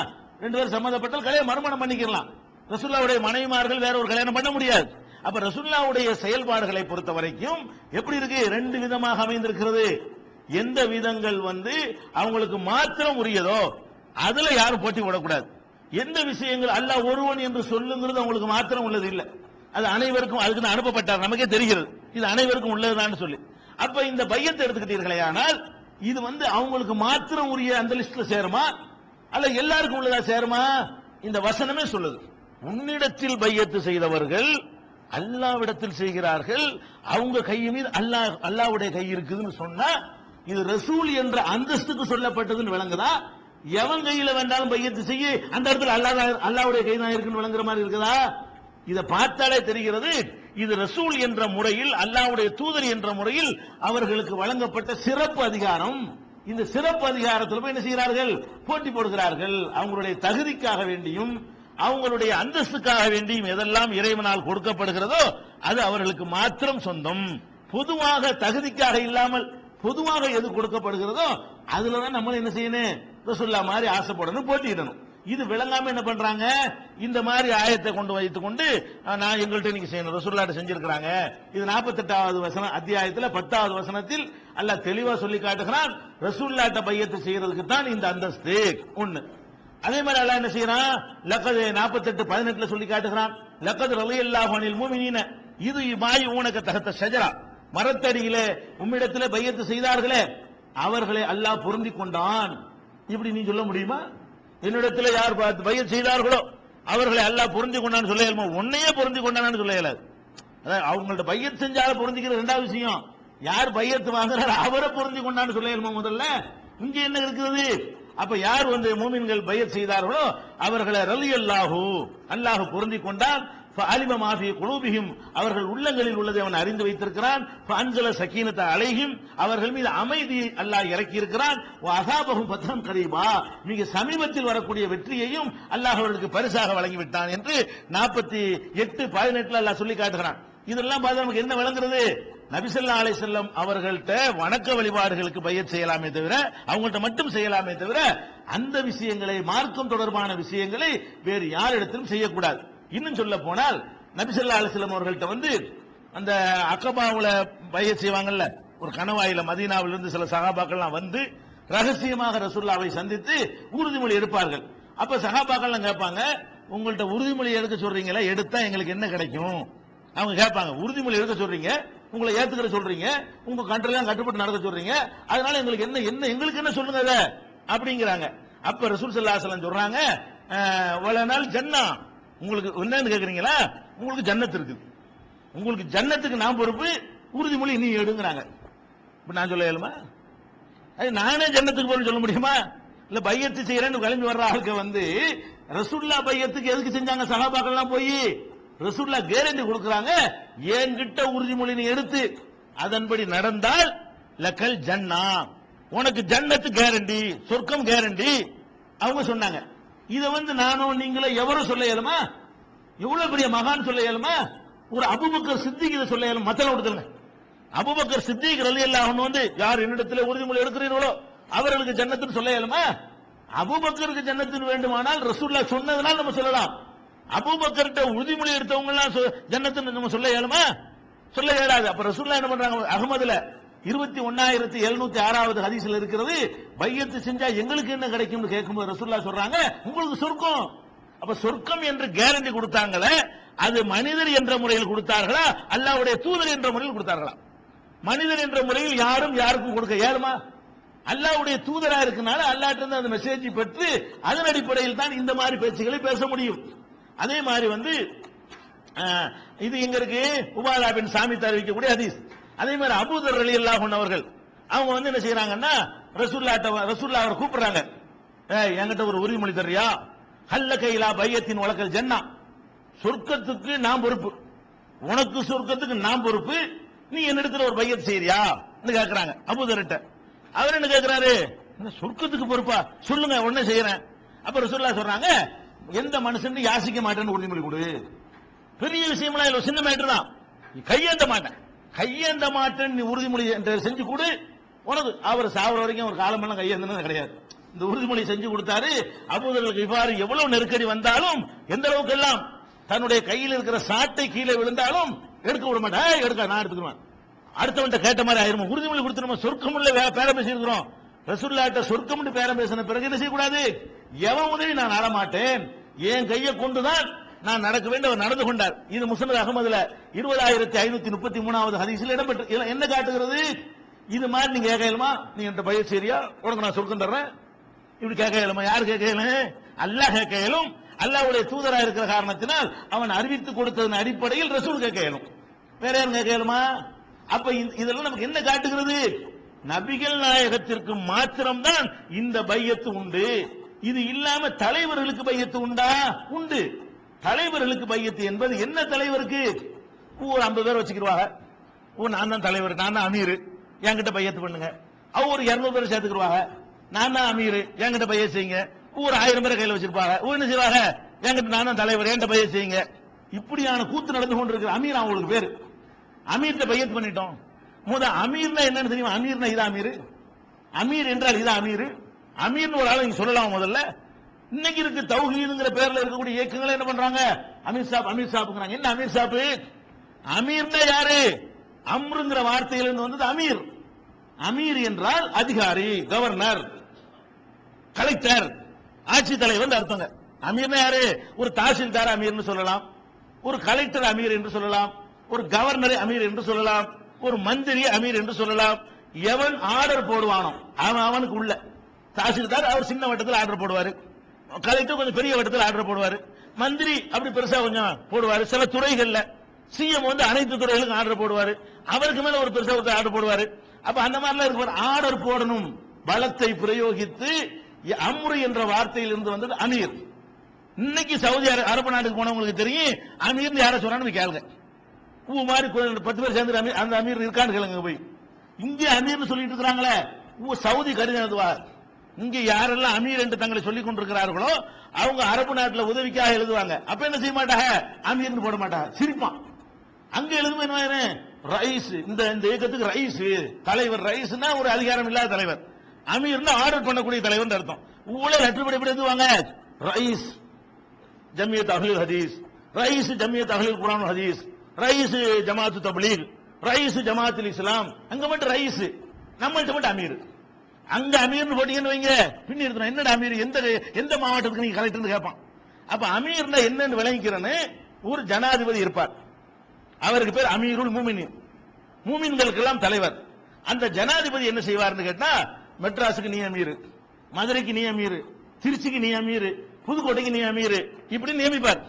2 பேர் சம்மந்தப்பட்டால் கல்யாணம் மறுமணம் பண்ணிக்கலாம் ரசூலுல்லாஹ்வுடைய மனைவிமார்கள் வேற ஒரு கல்யாணம் பண்ண முடியாது அப்ப ரசூலுல்லாஹ்வுடைய செயல்பாடுகளை பொறுத்த வரைக்கும் எப்படி இருக்கு 2 விதமாக அமைந்திருக்கிறது எந்த விதங்கள் வந்து அவங்களுக்கு மாத்திரம் உரியதோ அதுல யாரும் போட்டி போடக்கூடாது எந்த விஷயங்கள் அல்லாஹ் ஒருவன் என்று சொல்லுங்கிறது அவங்களுக்கு மாத்திரம் உள்ளது இல்லை அது அனைவருக்கும் அதுக்கு அனுப்பப்பட்டார் நமக்கே தெரிகிறது இது அனைவருக்கும் உள்ளதுதான் சொல்லி அப்ப இந்த பையத்தை எடுத்துக்கிட்டீர்களே ஆனால் இது வந்து அவங்களுக்கு மாத்திரம் உரிய அந்த லிஸ்ட்ல சேருமா அல்ல எல்லாருக்கும் உள்ளதா சேருமா இந்த வசனமே சொல்லுது உன்னிடத்தில் பையத்து செய்தவர்கள் அல்லாஹ்விடத்தில் செய்கிறார்கள் அவங்க கை மீது அல்லாஹ்வுடைய கை இருக்குதுன்னு சொன்னா இது ரசூல் என்ற அந்தஸ்துக்கு சொல்லப்பட்டதுன்னு விளங்குதா எவன் கையில வேண்டாலும் பையத்து செய்ய அந்த இடத்துல அல்லாஹ்வுடைய கை தான் இருக்குன்னு விளங்குற மாதிரி இருக்குதா இதை பார்த்தாலே தெரிகிறது இது ரசூல் என்ற முறையில் அல்லாஹ்வுடைய தூதர் என்ற முறையில் அவர்களுக்கு வழங்கப்பட்ட சிறப்பு அதிகாரம் இந்த சிறப்பு அதிகாரத்துல போய் என்ன செய்றார்கள் போட்டி போடுகிறார்கள் அவங்களுடைய தகுதிக்காக வேண்டியும் அவங்களுடைய அந்தஸ்துக்காக வேண்டியும் எதெல்லாம் இறைவனால் கொடுக்கப்படுகிறதோ அது அவர்களுக்கு மாத்திரம் சொந்தம் பொதுவாக தகுதிக்காக இல்லாமல் பொதுவாக எது கொடுக்கப்படுகிறதோ அதுல தான் நம்ம என்ன செய்யணும் ரசூலுல்லாஹ் மாதிரி ஆசைப்படணும் போட்டிடணும் இது விளங்காம என்ன பண்றாங்க இந்த மாதிரி ஆயத்தை கொண்டு வைத்துக்கொண்டு நான் எங்கள்ட்ட நீங்க செய்யணும் ரசூலுல்லாஹ்ட்ட செஞ்சிருக்காங்க இது 48வது வசனம் அத்தியாயத்துல 10வது வசனத்தில் அல்லாஹ் தெளிவா சொல்லி காட்டுகிறான் ரசூலுல்லாஹ்ட்ட பையத்தை செய்யிறதுக்கு தான் இந்த அந்தஸ்து ஒன்னு அதே மாதிரி அல்லாஹ் என்ன செய்றான் லக்கத் 48:18ல சொல்லி காட்டுகிறான் லக்கத் ரலியல்லாஹு அனில் முஃமினீன இது மாய் ஊனக தஹத ஷஜரா மரத்தடியிலே உம்மிடத்திலே பையத்து செய்தார்களே அவர்களை அல்லாஹ் பொருந்திக் கொண்டான் இப்படி நீ சொல்ல முடியுமா என்னிடத்திலே யார் பையத் செய்தார்களோ அவர்களை அல்லாஹ் பொருந்திக் கொண்டான்னு சொல்ல இயலுமா ஒன்னையே பொருந்திக் கொண்டான்னு சொல்ல இயலாது அவங்கள்ட்ட பையத் செஞ்சாலும் பொருந்திக்கிற ரெண்டாவது விஷயம் யார் பையத்து வாங்குறாரு அவரை பொருந்திக் கொண்டான்னு சொல்ல இயலுமா முதல்ல இங்க என்ன இருக்குது அப்ப யார் வந்து மூமின்கள் பையத் செய்தார்களோ அவர்களை ரலியல்லாஹு அல்லாஹ் பொருந்திக் கொண்டான் فعلم ما في قلوبهم அவர்கள் உள்ளங்களில் உள்ளதை அவன் அறிந்து வைத்திருக்கிறான் فانزل سكينة عليهم அவர்கள் மீது அமைதி அல்லாஹ் இறக்கி இருக்கிறான் واصابهم فتحا قريبا மிக சமீபத்தில் வரக்கூடிய வெற்றியையும் அல்லாஹ் அவர்களுக்கு பரிசாக வழங்கி விட்டான் என்று 48:18ல அல்லாஹ் சொல்லி காட்டுகிறான் இதெல்லாம் பார்த்தா நமக்கு என்ன விளங்குகிறது நபி ஸல்லல்லாஹு அலைஹி வஸல்லம் அவர்கள்ட்ட வணக்க வழிபாடுகளுக்கு பையத் செய்யலாமே தவிர அவங்கள்ட்ட மட்டும் செய்யலாமே தவிர அந்த விஷயங்களை மார்க்கம் தொடர்பான விஷயங்களை வேறு யாரிடத்திலும் செய்யக்கூடாது இன்னும் சொல்ல போனால் நபி ஸல்லல்லாஹு அலைஹி வஸல்லம் அவர்கள்ட்ட வந்து அந்த அக்கபாவுல பையத் செய்வாங்கல்ல ஒரு கணவாயில மதீனாவிலிருந்து சில சஹாபாக்கள்லாம் வந்து ரகசியமாக ரசூலுல்லாஹ்வை சந்தித்து உறுதிமொழி எடுப்பார்கள் அப்ப சஹாபாக்கள்லாம் கேட்பாங்க உங்கள்கிட்ட உறுதிமொழி எடுக்க சொல்றீங்களா எடுத்தா எங்களுக்கு என்ன கிடைக்கும் அவங்க கேட்பாங்க உறுதிமொழி எடுக்க சொல்றீங்க உங்களை ஏத்துக்கிற சொல்றீங்க உங்க கண்ட்ரோலாம் கட்டுப்பட்டு நடக்க சொல்றீங்க அதனால எங்களுக்கு எங்களுக்கு என்ன சொல்லுங்க அப்படிங்கிறாங்க அப்ப ரசூல் ஸல்லல்லாஹு அலைஹி வஸல்லம் சொல்றாங்க வலனால் ஜன்னா உங்களுக்கு என்னன்னு கேக்குறீங்களா உங்களுக்கு ஜன்னத் இருக்குது உங்களுக்கு ஜன்னத்துக்கு நான் பொறுப்பு உறுதிமொழி நீ எடுங்கறாங்க இப்ப நான் சொல்ல இயலுமா அது நானே ஜன்னத்துக்கு போறேன்னு சொல்ல முடியுமா இல்ல பையத்து செய்யறேன்னு கிளம்பி வர்ற ஆளுக்கு வந்து ரசூலுல்லாஹ் பையத்துக்கு எதுக்கு செஞ்சாங்க சஹாபாக்கள்லாம் போய் ரசூலுல்லாஹ் கேரண்டி கொடுக்கறாங்க என்கிட்ட உறுதிமொழி நீ எடுத்து அதன்படி நடந்தால் லக்கல் ஜன்னா உனக்கு ஜன்னத்து கேரண்டி சொர்க்கம் கேரண்டி அவங்க சொன்னாங்க இதை வந்து நானும் நீங்களும் எவரும் சொல்ல இயலுமா எவ்வளவு பெரிய மகான் சொல்ல இயலுமா ஒரு அபூபக்கர் சித்திக் இதை சொல்ல இயலும் மத்தள கொடுத்துருங்க அபூபக்கர் சித்திக் ரலியல்லாஹு அன்ஹு வந்து யார் என்னிடத்துல உறுதிமொழி எடுக்கிறீர்களோ அவர்களுக்கு ஜன்னத்துன்னு சொல்ல இயலுமா அபூபக்கருக்கு ஜன்னத்துன்னு வேண்டுமானால் ரசூலுல்லாஹ் சொன்னதுனால நம்ம சொல்லலாம் அபூபக்கர்கிட்ட உறுதிமொழி எடுத்தவங்க எல்லாம் ஜன்னத்துன்னு நம்ம சொல்ல இயலுமா சொல்ல இயலாது அப்ப ரசூலுல்லாஹ் என்ன பண்றாங்க அஹ்மதுல 21706வது ஹதீஸ்ல இருக்கிறது பையத்து செஞ்சா எங்களுக்கு என்ன கிடைக்கும்னு கேட்கும்போது ரசூலுல்லாஹ் சொல்றாங்க உங்களுக்கு சொர்க்கம் அப்ப சொர்க்கம் என்று கேரண்டி கொடுத்தாங்களே அது மனிதர் என்ற முறையில் கொடுத்தார்களா அல்லாஹ்வுடைய தூதர் என்ற முறையில் கொடுத்தார்களா மனிதர் என்ற முறையில் யாரும் யாருக்கும் கொடுக்க இயலுமா அல்லாஹ்வுடைய தூதரா இருக்கனால அல்லாஹ்ட்ட இருந்து அந்த மெசேஜ் பெற்று அதன் அடிப்படையில் தான் இந்த மாதிரி பேச்சுகளை பேச முடியும் அதே மாதிரி வந்து இது எங்க இருக்கு உபாதா பின் சாமித் அறிவிக்கக்கூடிய ஹதீஸ் அதே மாதிரி அபூதர் ரலியல்லாஹு அன்ஹு அவர்கள் அவங்க வந்து என்ன செய்யறாங்கன்னா ரசூலுல்லாஹ் அவரை கூப்பிடுறாங்க என்கிட்ட ஒரு உறுதிமொழி தர்றியா ஹல்லக இலா பையத்தின் வலக்கல் ஜன்னா சொர்க்கத்துக்கு நான் பொறுப்பு உனக்கு சொர்க்கத்துக்கு நான் பொறுப்பு நீ என்னிடத்துல ஒரு பையத் செய்றியா கேட்கிறாங்க அபூதர்கிட்ட அவர் என்ன கேட்கிறாரு சொர்க்கத்துக்கு பொறுப்பா சொல்லுங்க உடனே செய்யறேன் அப்ப ரசூலுல்லாஹ் சொல்றாங்க எந்த மனுஷன் யாசிக்க மாட்டேன்னு உறுதிமொழி கொடு பெரிய விஷயம்லாம் இல்ல சின்ன மேட்டர் தான் கையேந்த மாட்டேன் கையேந்த மாட்டேன் நீ உறுதிமொழி செஞ்சு கொடு உனக்கு அவர் சாவர வரைக்கும் ஒரு காலமெல்லாம் கையேந்தது கிடையாது இந்த உறுதிமொழி செஞ்சு கொடுத்தாரு அபூதர்களுக்கு இவ்வாறு எவ்வளவு நெருக்கடி வந்தாலும் எந்த அளவுக்கு எல்லாம் தன்னுடைய கையில் இருக்கிற சாட்டை கீழே விழுந்தாலும் எடுக்க விட மாட்டேன் எடுக்க நான் எடுத்துக்கிறேன் அடுத்தவன்ட்ட கேட்ட மாதிரி ஆயிரும் உறுதிமொழி கொடுத்துருமா சொர்க்கம் உள்ள பேர பேசியிருக்கிறோம் ரசூலுல்லாஹ்ட்ட சொர்க்கம் பேர பேசின பிறகு என்ன செய்யக்கூடாது எவன் உதவி நான் ஆடமாட்டேன் என் கையை கொண்டுதான் நான் நடக்க வேண்டும் அவர் நடந்து கொண்டார் இது முஸ்னத் அஹ்மதுல 20533வது ஹதீஸ்ல இடம்பெற்று என்ன காட்டுகிறது இது மாதிரி நீங்க கேட்க இயலுமா நீ என்கிட்ட பையத் செய்றியா உனக்கு நான் சொர்க்கம் தர்றேன் இப்படி கேட்க இயலுமா யார் கேட்க இயலும் அல்லாஹ் கேட்க இயலும் அல்லாஹ்வுடைய தூதரா இருக்கிற காரணத்தினால் அவன் அறிவித்து கொடுத்ததன் அடிப்படையில் ரசூல் கேட்க இயலும் வேற யாரும் கேட்க இயலுமா அப்ப இதெல்லாம் நமக்கு என்ன காட்டுகிறது நபிகள் நாயகத்திற்கு மாத்திரம்தான் இந்த பையத்து உண்டு இது இல்லாம தலைவர்களுக்கு பையத்து உண்டா உண்டு தலைவர்களுக்கு பையத்து என்பது என்ன தலைவருக்கு ஒரு 50 பேர் வச்சுக்கிடுவாங்க நான் தான் தலைவர் நான் தான் அமீர் என்கிட்ட பையத்து பண்ணுங்க அவர் 200 பேர் சேர்த்துக்குவாங்க. நான் தான் அமீர், என்கிட்ட பைய செய்யுங்க. ஊர் 1000 பேரை கையில் வச்சிருப்பாங்க. ஊர் என்ன செய்வாங்க, என்கிட்ட நான் தான் தலைவர், என்கிட்ட பைய செய்யுங்க. இப்படியான கூத்து நடந்து கொண்டிருக்கு. அமீர் அவங்களுக்கு பேர். அமீர்கிட்ட பையத் பண்ணிட்டோம். முத அமீர்னா என்னன்னு தெரியுமா? அமீர்னா இதா அமீர், அமீர் என்றால் இதா அமீர், அமீர்னு ஒரு ஆளை நீங்க சொல்லலாம். முதல்ல இன்னைக்கு இருக்கு தௌஹீதுங்கிற பேர்ல இருக்கக்கூடிய இயக்கங்களை என்ன பண்றாங்க, அமீர் சாப் அமீர் சாப்ங்கறாங்க. என்ன அமீர் சாப்? அமீர்னா யாரு? அம்ருங்கிற வார்த்தையிலிருந்து வந்தது அமீர். அமீர் என்றால் அதிகாரி, கவர்னர், கலெக்டர், ஆட்சித்தலைவர் அர்த்தங்க. அமீர்னா யாரு? ஒரு தாசில்தார் அமீர்னு சொல்லலாம், ஒரு கலெக்டர் அமீர் என்று சொல்லலாம், ஒரு கவர்னர் அமீர் என்று சொல்லலாம், ஒரு மந்திரி அமீர் என்று சொல்லலாம். எவன் ஆர்டர் போடுவானோ அவன், அவனுக்கு உள்ள தாசில்தார் அவர் சின்ன வட்டத்தில் ஆர்டர் போடுவாரு, கலெக்டர் கொஞ்சம் பெரிய வட்டத்தில் ஆர்டர் போடுவாரு, மந்திரி அப்படி பெருசா கொஞ்சம் போடுவாரு. சில துறைகள்ல சிஎம் அனைத்து துறைகளுக்கும் ஆர்டர் போடுவாரு, அவருக்கு மேல ஒரு பெருசா ஒரு ஆர்டர் போடுவாரு. அப்ப அந்த மாதிரிலாம் இருக்கு. ஆர்டர் போடணும், பலத்தை பிரயோகித்து. அம்ரு என்ற வார்த்தையில் இருந்து வந்தது அமீர். இன்னைக்கு சவுதி அரபு நாட்டுக்கு போனவங்களுக்கு தெரியும் அமீர்னு யார சொன்னான்னு கேளுங்க. ஊ மாதிரி 10 பேர் சேர்ந்து அந்த அமீர் இருக்கான்னு கேளுங்க. போய் இங்க அமீர்னு சொல்லிட்டு இருக்கிறாங்களே, சவுதி கருதுவார். இங்க யாரெல்லாம் அமீர் என்று தங்களை சொல்லிக் கொண்டிருக்கிறார்களோ அவங்க அரபு நாட்டில் உதவிக்காக எழுதுவாங்க. அப்ப என்ன செய்ய மாட்டாங்க, அமீர்னு போட மாட்டாங்க, சிரிப்பான். அங்க எழுதும் என்ன, ரைஸ். இந்த இயக்கத்துக்கு ரைஸ் தலைவர். ரைஸ்னா ஒரு அதிகாரம் இல்லாத தலைவர், அமீர்னா ஆர்டர் பண்ணக்கூடிய தலைவர் அர்த்தம். ஊழல் லெட்டர் படி எழுதுவாங்க, ரைஸ் ஜமியத் அஹ்லுல் ஹதீஸ், ரைஸ் ஜமியத் அஹ்லுல் குர்ஆன் ஹதீஸ், ரைஸ் ஜமாத்து தப்லீக், ரைஸ் ஜமாத்துல் இஸ்லாம். அங்க மட்டும் ரைஸ், நம்மள்ட்ட மட்டும் அமீர். அங்க அமீர்னு போட்டீங்கன்னு வைங்க, பின் இருக்கிறோம் என்னடா அமீர், எந்த மாவட்டத்துக்கு நீங்க கலெக்டர்னு கேட்பான். அப்ப அமீர்னா என்னன்னு விளங்கிக்கிறேன்னு, ஒரு ஜனாதிபதி இருப்பார், அவருக்கு பேர் அமீருல் மூமினின், மூமின்களுக்கெல்லாம் தலைவர். அந்த ஜனாதிபதி என்ன செய்வார்னு கேட்டா, மெட்ராஸுக்கு நீ அமீர், மதுரைக்கு நீ அமீர், திருச்சிக்கு நீ அமீர், புதுக்கோட்டைக்கு நீ அமீர், இப்படி நியமிப்பார்.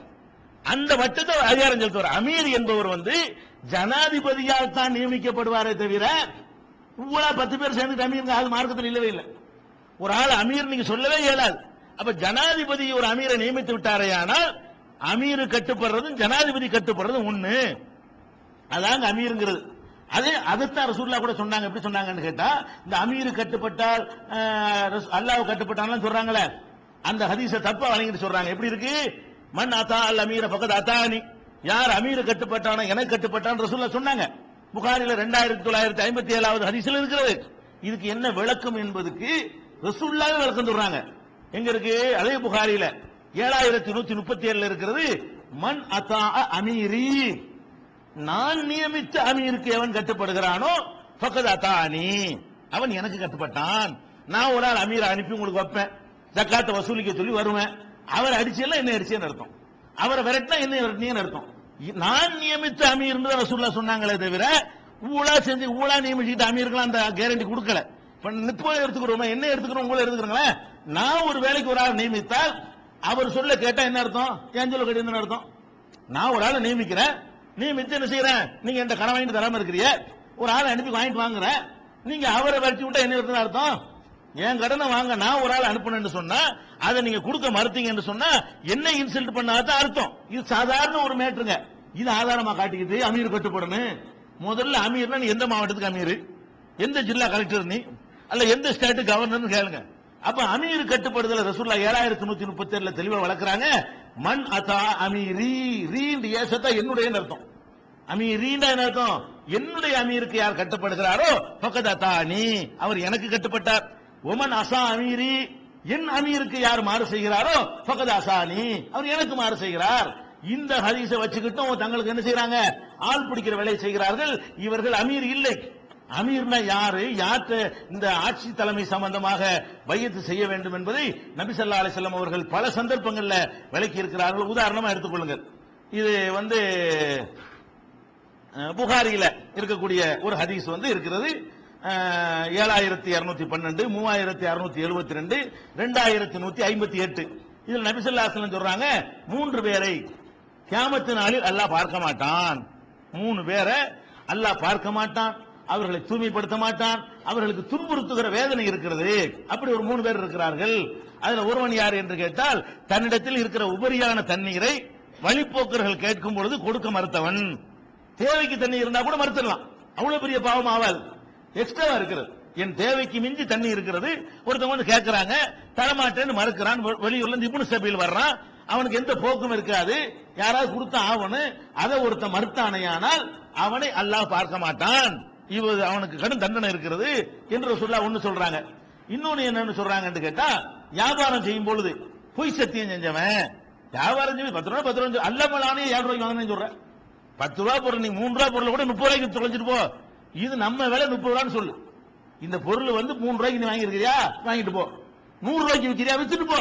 அந்த வட்டத்தை அதிகாரம் செலுத்துவார். அமீர் என்பவர் ஜனாதிபதியால் தான் நியமிக்கப்படுவாரே தவிர, இவ்வளவு 10 பேர் சேர்ந்துட்டு அமீர் ஆள் மார்க்கத்தில் இல்லவே இல்லை. ஒரு ஆள் அமீர் நீங்க சொல்லவே இயலாது. அப்ப ஜனாதிபதி ஒரு அமீரை நியமித்து விட்டாரே, ஆனால் அமீர் கட்டுப்படுறதும் ஜனாதிபதி கட்டுப்படுறதும் ஒண்ணு. அதாங்க அமீருங்கிறது. அதே அதுதான் ரசூலுல்லாஹ் கூட சொன்னாங்க. எப்படி சொன்னாங்கன்னு கேட்டா, இந்த அமீர் கட்டுப்பட்டால் அல்லாஹ் கட்டுப்பட்டான்னு சொல்றாங்களே, அந்த ஹதீஸை தப்பா வழங்கிட்டு சொல்றாங்க. எப்படி இருக்கு? மன் அதா அல் அமீர ஃபகத் அதானி, யார் அமீர் கட்டுப்பட்டானோ எனக்கு கட்டுப்பட்டான்னு ரசூலுல்லாஹ் சொன்னாங்க. புகாரில 2957வது ஹதீஸ்ல இருக்கிறது. இதுக்கு என்ன விளக்கம் என்பதுக்கு ரசூலுல்லாஹ் விளக்கம் சொல்றாங்க. எங்க இருக்கு? அதே புகாரில 7137 இருக்கிறது. மன் அதா அமீரி, நான் நியமித்த அமீருக்கு எவன் கட்டுப்படுகிறானோ ஃபகத் அதானி, அவன் எனக்கு கட்டுப்பட்டான். நான் ஒரு ஆள் அமீரை அனுப்பி உங்களுக்கு வைப்பேன், ஜக்காத்தை வசூலிக்க சொல்லி வருவேன். அவர் அடிச்செல்லாம் என்ன அடிச்சேன்னு அர்த்தம், அவரை விரட்டினா என்ன விரட்டினேன்னு அர்த்தம். நான் நியமித்த அமீர்னு ரசூலுல்லாஹ் சொன்னாங்களே தவிர, ஊழா செஞ்சு ஊழா நியமிச்சுட்டு அமீருக்குலாம் அந்த கேரண்டி கொடுக்கல. இப்ப நிப்போல எடுத்துக்கிறோமா, என்ன எடுத்துக்கிறோம், உங்களை எடுத்துக்கிறோங்களே. நான் ஒரு வேலைக்கு ஒரு ஆள் நியமித்தால் அவர் சொல்ல கேட்டா என்ன அர்த்தம், ஏன் சொல்ல கேட்டேன்னு அர்த்தம். நான் ஒரு ஆளை நியமிக்கிறேன், நியமித்து என்ன செய்யறேன், நீங்க என்கிட்ட கடன் வாங்கிட்டு தராம இருக்கிறீங்க, ஒரு ஆளை அனுப்பி வாங்கிட்டு வாங்குறேன், நீங்க அவரை வச்சு விட்டா என்ன இருக்குன்னு அர்த்தம். என் கடனை வாங்க நான் ஒரு ஆள் அனுப்பணும்னு சொன்னா, அதை நீங்க கொடுக்க மறுத்தீங்கன்னு சொன்னா என்ன இன்சல்ட் பண்ணாதான் அர்த்தம். இது சாதாரண ஒரு மேட்டருங்க. இது ஆதாரமா காட்டிக்கிட்டு அமீர் கட்டுப்படணும். முதல்ல அமீர்னா நீ எந்த மாவட்டத்துக்கு அமீர், எந்த ஜில்லா கலெக்டர் நீ, அல்ல எந்த ஸ்டேட் கவர்னர்னு கேளுங்க. அப்ப அமீர் கட்டுப்படுதல ரசூலுல்லாஹ் 7137 தெளிவா வளர்க்கிறாங்க. மன் அதா அமீரி, ரீண்ட் ஏசத்தா என்னுடைய அர்த்தம், அமீரீண்டா என்ன அர்த்தம், என்னுடைய அமீருக்கு யார் கட்டுப்படுகிறாரோ ஃபகத் அதானி, அவர் எனக்கு கட்டுப்பட்டார். ஒமன் அசா அமீரி, என் அமீருக்கு யார் மாறு செய்கிறாரோ ஃபகத் அசானி, அவர் எனக்கு மாறு செய்கிறார். இந்த ஹதீஸை வச்சுக்கிட்டும் தங்களுக்கு என்ன செய்யறாங்க, ஆள் பிடிக்கிற வேலையை செய்கிறார்கள். இவர்கள் அமீர் இல்லை. அமீர்னா யாரு, யார்த்த இந்த ஆட்சி தலைமை சம்பந்தமாக பையத்து செய்ய வேண்டும் என்பதை நபி ஸல்லல்லாஹு அலைஹி வஸல்லம் அவர்கள் பல சந்தர்ப்பங்கள்ல விளக்கி இருக்கிறார்கள். உதாரணமா எடுத்துக்கொள்ளுங்கள். இது புகாரியில இருக்கக்கூடிய ஒரு ஹதீஸ் இருக்கிறது. 7212, 3672, 2158. இதுல நபி ஸல்லல்லாஹு அலைஹி வஸல்லம் சொல்றாங்க, 3 பேரை கியாமத்து நாளில் அல்லாஹ் பார்க்க மாட்டான். 3 பேரை அல்லாஹ் பார்க்க மாட்டான், அவர்களை தூய்மைப்படுத்த மாட்டான், அவர்களுக்கு துன்புறுத்துகிற வேதனை இருக்கிறது. அப்படி ஒரு 3 பேர் இருக்கிறார்கள். அதுல ஒருவன் யார் என்று கேட்டால், தன்னிடத்தில் இருக்கிற உபரியான தண்ணீரை வழிப்போக்கர்கள் கேட்கும் பொழுது கொடுக்க மறுத்தவன். தேவைக்கு தண்ணீர் இருந்தா கூட மறுத்துடலாம், அவ்வளவு பெரிய பாவம் ஆகாது. எக்ஸ்ட்ராவா இருக்கிறது. என் தேவைக்கு மிஞ்சி தண்ணி இருக்குது ஒருத்தங்க வந்து கேக்குறாங்க தரமாட்டேன்னு மறுக்கறான் வெளியூர்ல இருந்து இப்னு சபீல் வர்றான் அவனுக்கு எந்த போக்கும் இருக்காது யாராவது கொடுத்த ஆவணு அதை ஒருத்த மறுத்தானையானால் அவனை அல்லாஹ் பார்க்க மாட்டான் இவ அவனுக்கு கடும் தண்டனை இருக்குது என்று ரசூலுல்லாஹ் ஒன்னு சொல்றாங்க இன்னொன்னு என்னன்னு சொல்றாங்கன்னு கேட்டா வியாபாரம் செய்யும் பொழுது பொய் சத்தியம் செஞ்சவன் வியாபாரம் செஞ்சு 10 ரூபாய் 10 ரூபாய் அல்லாஹ்வாலானே 7 ரூபாய் வாங்குறேன்னு சொல்ற 10 ரூபாய் பொருள் நீ 3 ரூபாய் பொருள் கூட 30 ரூபாய்க்கு தொலைஞ்சிட்டு போ இது நம்ம விலை 30 ரூபான்னு சொல்லு இந்த பொருள் வந்து 3 ரூபாய்க்கு நீ வாங்கி இருக்கறியா வாங்கிட்டு போ 100 ரூபாய்க்கு விக்கிறியா வித்துட்டு போ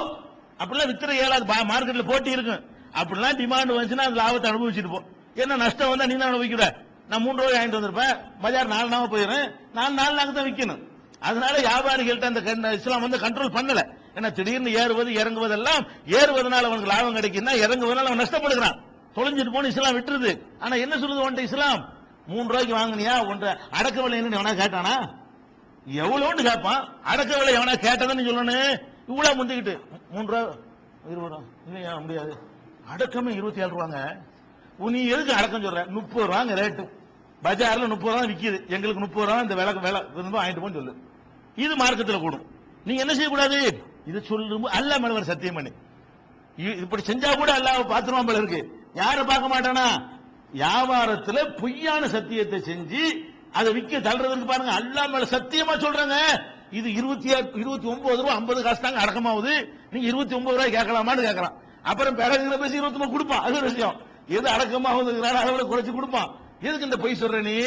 அப்பலாம் விக்கிற ஏலாது மார்க்கெட்ல போட்டி இருக்கும் அப்பலாம் டிமாண்ட் வந்துனா அது லாபத்தை அனுபவிச்சிட்டு போ என்ன நஷ்டம் வந்தா நீ தான் அனுபவிக்கற நான் 3 ரூபாய் வாங்கிட்டு வந்திருப்பேன் பஜார் 4 நாள் போயிரேன் நான் 4 நாளுக்கு தான் விக்கணும் அதனால வியாபாரிகள்ட்ட அந்த இஸ்லாம் வந்து கண்ட்ரோல் பண்ணல ஏன்னா திடீர்னு ஏறுவது இறங்குவதெல்லாம் ஏறுவதனால அவனுக்கு லாபம் கிடைக்குன்னா இறங்குவதனால அவன் நஷ்டப்படுகிறான் தொலைஞ்சிட்டு போன இஸ்லாம் விட்டுருது ஆனா என்ன சொல்லுது உன்ட இஸ்லாம் 3 ரூபாய்க்கு வாங்குனியா உன்ட அடக்க விலை என்ன அவனா கேட்டானா எவ்வளவுன்னு கேட்பான் அடக்க விலை எவனா கேட்டதுன்னு சொல்லணும் இவ்வளவு முந்திக்கிட்டு 3 ரூபா 20 ரூபா இல்லையா முடியாது அடக்கமே 27 ரூபாங்க நீ எதுக்கு அடக்கம் சொல்ற 30 ரூபாங்க ரேட்டு பஜார்ல 30 ரூபா விற்கிது எங்களுக்கு 30 ரூபா இந்த விலை வாங்கிட்டு போன்னு சொல்லு இது மார்க்கெட்ல கூடும் நீங்க என்ன செய்யக்கூடாது இது சொல்லும் அல்லாஹ் மேலவர் சத்தியம் பண்ணி இப்படி செஞ்சா கூட அல்லாஹ் பாத்துருவான் போல இருக்கு யாரை பார்க்க மாட்டானா வியாபாரத்துல பொய்யான சத்தியத்தை செஞ்சு அதை விக்க தள்ளுறதுக்கு பாருங்க அல்லாஹ் மேல சத்தியமா சொல்றாங்க இது 29 ரூபாய் 50 காசு தாங்க அடக்கமாவுது நீங்க 29 ரூபாய் கேட்கலாமான்னு கேட்கலாம் அப்புறம் பேரங்கிற பேசி 29 கொடுப்பான் அது ஒரு விஷயம் எது அடக்கமாகுதுங்கிறான அளவுல குறைச்சு கொடுப்பான் எதுக்கு இந்த பொய் சொல்ற நீ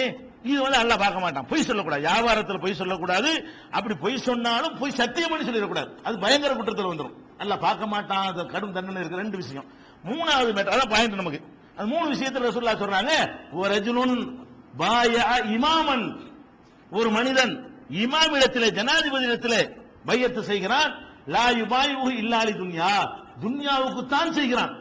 இது வந்து அல்லாஹ் பார்க்க மாட்டான் பொய் சொல்லக்கூடாது வியாபாரத்தில் பொய் சொல்லக்கூடாது அப்படி பொய் சொன்னாலும் பொய் சத்தியம்னு சொல்லிடக்கூடாது அது பயங்கர குற்றத்தில் வந்துடும் அல்லாஹ் பார்க்க மாட்டான் அது கடும் தண்டனை இருக்கு ரெண்டு விஷயம் மூணாவது மேட்டர் அதான் பாயிண்ட் நமக்கு அது மூணு விஷயத்துல ரசூலுல்லாஹ் சொல்றாங்க ஒரு ரஜுலுன் பாயா இமாமன் ஒரு மனிதன் இமாம் இடத்திலே ஜனாதிபதி இடத்திலே பையத்து செய்கிறான் லா யுபாயிஹு இல்லா லி துன்யா துன்யாவுக்கு தான் செய்கிறான்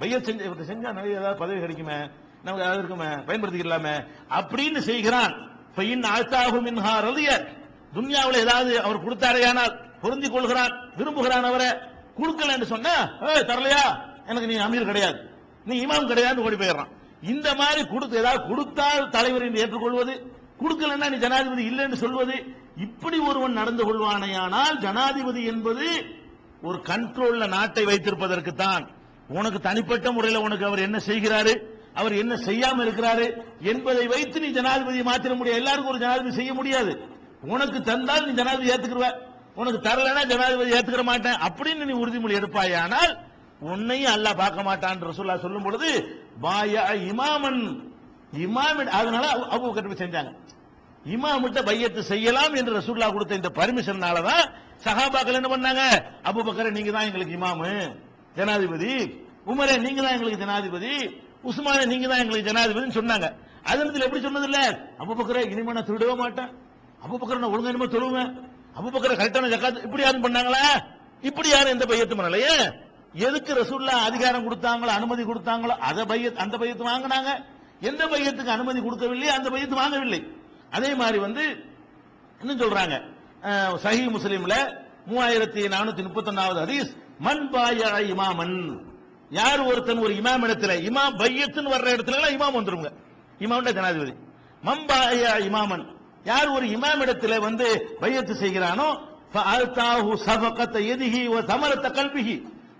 பையத்து செஞ்சா நிறைய ஏதாவது பதவி கிடைக்குமே நமக்கு ஏதாவது இருக்குமே பயன்படுத்திக்கலாமே அப்படின்னு செய்கிறான் ஃபயின் ஆதாஹு மின்ஹா ரலிய துன்யாவுல ஏதாவது அவர் கொடுத்தாரையானால் பொருந்திக் கொள்கிறான் விரும்புகிறான் அவரை கொடுக்கல என்று சொன்னா தரலையா எனக்கு நீ அமீர் கிடையாது நீ இமாம் கிடையாது ஓடி போயிடுறான் இந்த மாதிரி கொடுத்து ஏதாவது கொடுத்தால் தலைவர் என்று ஏற்றுக்கொள்வது கொடுக்கலன்னா நீ ஜனாதிபதி இல்லைன்னு சொல்வது இப்படி ஒருவன் நடந்து கொள்வானையானால் ஜனாதிபதி என்பது ஒரு கண்ட்ரோல்ல நாட்டை வைத்திருப்பதற்கு தான் உனக்கு தனிப்பட்ட முறையில் உனக்கு அவர் என்ன செய்கிறாரு அவர் என்ன செய்யாம இருக்கிறாரு என்பதை வைத்து நீ ஜனாதிபதியை மாத்திர முடியாது எல்லாருக்கும் ஒரு ஜனாதிபதி செய்ய முடியாது உனக்கு தந்தால் நீ ஜனாதிபதி ஏத்துக்கிற உனக்கு தரலன்னா ஜனாதிபதி ஏத்துக்கிற மாட்டேன் அப்படின்னு நீ உறுதிமொழி எடுப்பாயானால் உன்னையும் அல்லாஹ் பார்க்க மாட்டான் ரசூலுல்லாஹ் சொல்லும் பொழுது பாயா இமாமன் இமாம் அதனால அபூ பக்கர் செஞ்சாங்க இமாமிட்ட பையத்து செய்யலாம் என்று ரசூலுல்லாஹ் கொடுத்த இந்த பர்மிஷனால தான் சஹாபாக்கள் என்ன பண்ணாங்க அபூ பக்கர் நீங்க தான் எங்களுக்கு இமாம் ஜனாதிபதி உமரே நீங்க தான் எங்களுக்கு ஜனாதிபதி உஸ்மானே நீங்க தான் எங்களுக்கு ஜனாதிபதினு சொன்னாங்க அதனால எப்படி சொன்னது இல்ல அபூ பக்கரே இனிமே நான் திருடவே மாட்டேன் அபூ பக்கர் நான் ஒழுங்கா இனிமே தொழுவேன் அபூ பக்கர் கரெக்டான ஜகாத் இப்படி யாரும் பண்ணாங்களா இப்படி யாரும் எந்த பையத்து பண்ணலையே எதுக்கு ரசூலுல்லாஹ் அதிகாரம் கொடுத்தாங்களோ அனுமதி கொடுத்தாங்களோ அதை அந்த பையத்து வாங்கினாங்க எந்த பையத்துக்கு அனுமதி கொடுக்கவில்லை அந்த பையத்து வாங்கவில்லை அதே மாதிரி வந்து என்ன சொல்றாங்க சஹீஹ் முஸ்லிம்ல 3431வது ஹதீஸ் மன் பாயா இமாமன் யார் ஒருத்தன் ஒரு இமாம் இடத்துல இமாம் பையத்துன்னு வர்ற இடத்துல எல்லாம் இமாம் வந்துருங்க இமாம்டா ஜனாதிபதி மன் பாயா இமாமன் யார் ஒரு இமாம் இடத்துல வந்து பையத்து செய்கிறானோ ஃபஅல்தாஹு சஃபகத யதிஹி வ தமரத கல்பிஹி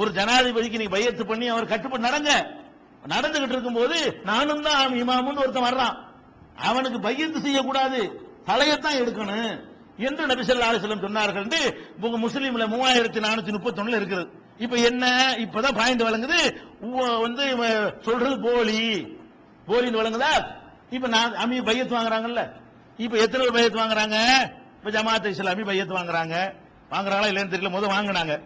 ஒரு ஜனாதிபதிக்கு நீ பையத்து பண்ணி அவர் கட்டுப்பட்டு நடந்துகிட்டு இருக்கும் போது நானும் தான் இமாமுன்னு ஒருத்தன் வர்றான் அவனுக்கு பையத்து செய்யக்கூடாது தலையத்தான் எடுக்கணும் என்று நபி ஸல்லல்லாஹு அலைஹி வஸல்லம் சொன்னார்கள் உங்க முஸ்லீம்ல 3431 இருக்கிறது இப்ப என்ன இப்பதான் பாயிண்ட் வழங்குது வந்து சொல்றது போலி போலின்னு வழங்குதா இப்ப நான் அமீ பையத்து வாங்குறாங்கல்ல இப்ப எத்தனை பேர் பையத்து வாங்குறாங்க இப்ப ஜமாஅத் இஸ்லாமி பையத்து வாங்குறாங்களா இல்லைன்னு தெரியல வாங்கினாங்க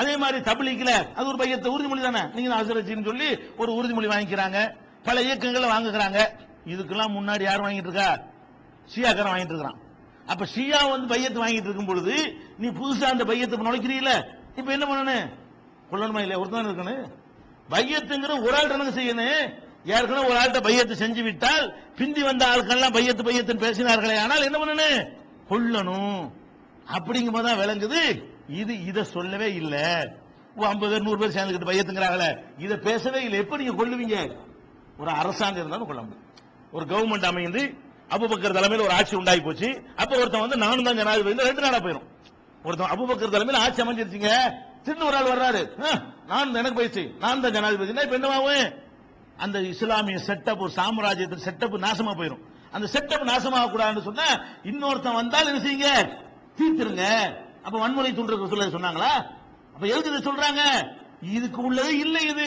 அதே மாதிரி தப்லீக்ல அது ஒரு பையத்தை உறுதிமொழி தானே நீங்க ஆசிரியர்னு சொல்லி ஒரு உறுதிமொழி வாங்கிக்கிறாங்க பல இயக்கங்களை வாங்குறாங்க இதுக்கெல்லாம் முன்னாடி யார் வாங்கிட்டு இருக்கா ஷியாக்காரன் வாங்கிட்டு இருக்கான் அப்ப ஷியா வந்து பையத்து வாங்கிட்டு இருக்கும் பொழுது நீ புதுசா அந்த பையத்துக்கு நுழைக்கிறீல இப்போ என்ன பண்ணனே கொள்ளணுமா இல்ல ஒருதான் இருக்கனே பையத்துங்கற ஒரு ஆள் என்ன செய்யணும் யார்கணும் ஒரு ஆள்ட்ட பையத்து செஞ்சு விட்டால் பிந்தி வந்த ஆட்கள் எல்லாம் பையத்து பையத்துன்னு பேசினார்களே ஆனால் என்ன பண்ணனும் கொள்ளணும் அப்படிங்கும்போது தான் விளங்குது இது இத சொல்லவே இல்ல 50 100 பேர் சேர்ந்துக்கிட்டு பையத்துங்கறாங்களே இத பேசவே இல்ல எப்ப நீங்க கொள்ளுவீங்க ஒரு அரசாங்கம் இருந்தாலும் கொள்ள முடியும் ஒரு கவர்மெண்ட் அமைந்து அபூபக்கர் தலைமையில் ஒரு ஆட்சி உண்டாகி போச்சு அப்ப ஒருத்தன் வந்து நானும் தான் ஜனாதிபதி ரெண்டு நாளா போயிடும் ஒருத்தன் அபூபக்கர் தலைமையில் ஆட்சி அமைஞ்சிருச்சுங்க திரும்ப ஒரு ஆள் வர்றாரு நான் எனக்கு போயிடுச்சு நான் தான் ஜனாதிபதினா இப்ப என்னவாகும் அந்த இஸ்லாமிய செட்டப் ஒரு சாம்ராஜ்யத்தின் செட்டப் நாசமா போயிடும் அந்த செட்டப் நாசமாக கூடாதுன்னு சொன்னா இன்னொருத்தன் வந்தால் என்ன செய்யுங்க தீர்த்துருங்க அப்ப வன்முறை தூண்டுறது சொல்ல சொன்னாங்களா அப்ப எதுக்கு சொல்றாங்க இதுக்கு உள்ளது இல்லை இது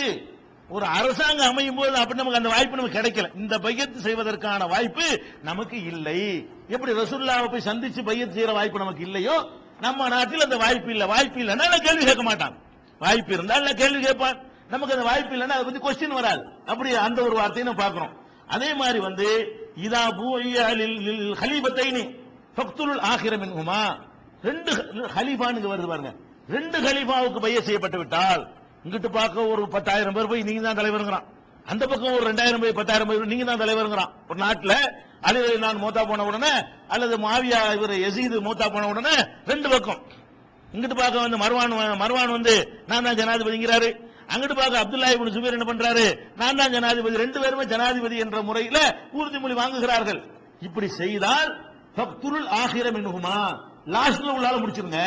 ஒரு அரசாங்கம் அமையும் போது அப்படி நமக்கு அந்த வாய்ப்பு நமக்கு கிடைக்கல இந்த பையத்து செய்வதற்கான வாய்ப்பு நமக்கு இல்லை எப்படி ரசூலுல்லாஹ்வை போய் சந்திச்சு பையத்து செய்யற வாய்ப்பு நமக்கு இல்லையோ நம்ம நாட்டில் அந்த வாய்ப்பு இல்லை வாய்ப்பு இல்லைன்னா நான் கேள்வி கேட்க மாட்டான் வாய்ப்பு இருந்தால் நான் கேள்வி கேட்பான் நமக்கு அந்த வாய்ப்பு இல்லைன்னா அதை பத்தி கொஸ்டின் வராது அப்படி அந்த ஒரு வார்த்தையை நம்ம பார்க்கிறோம் அதே மாதிரி வந்து இதா பூய்யா லில் ஹலீபத்தைனி ஃபக்துல் ஆகிர மின்ஹுமா ரெண்டு ஹலீஃபானுக்கு வருது பாருங்க ரெண்டு ஹலீஃபாவுக்கு பைய செய்யப்பட்டு விட்டால் இங்கிட்டு பார்க்க ஒரு 10,000 பேர் போய் நீங்க தான் தலைவருங்கிறான் அந்த பக்கம் ஒரு 2,000 போய் 10,000 பேர் நீங்க தான் தலைவருங்கிறான் ஒரு நாட்டுல அலிவரை நான் மூத்தா போன உடனே அல்லது மாவியா இவர் யசீது மூத்தா போன உடனே ரெண்டு பக்கம் இங்கிட்டு பார்க்க வந்து மர்வான் வந்து நான் தான் ஜனாதிபதிங்கிறாரு அங்கிட்டு பார்க்க அப்துல்லா இப்னு ஜுபைர் என்ன பண்றாரு நான் தான் ஜனாதிபதி ரெண்டு பேருமே ஜனாதிபதி என்ற முறையில உறுதிமொழி வாங்குகிறார்கள் இப்படி செய்தால் ஃபக்துல் ஆகிர மின்ஹுமா லாஸ்ட்ல உள்ளால முடிச்சிருங்க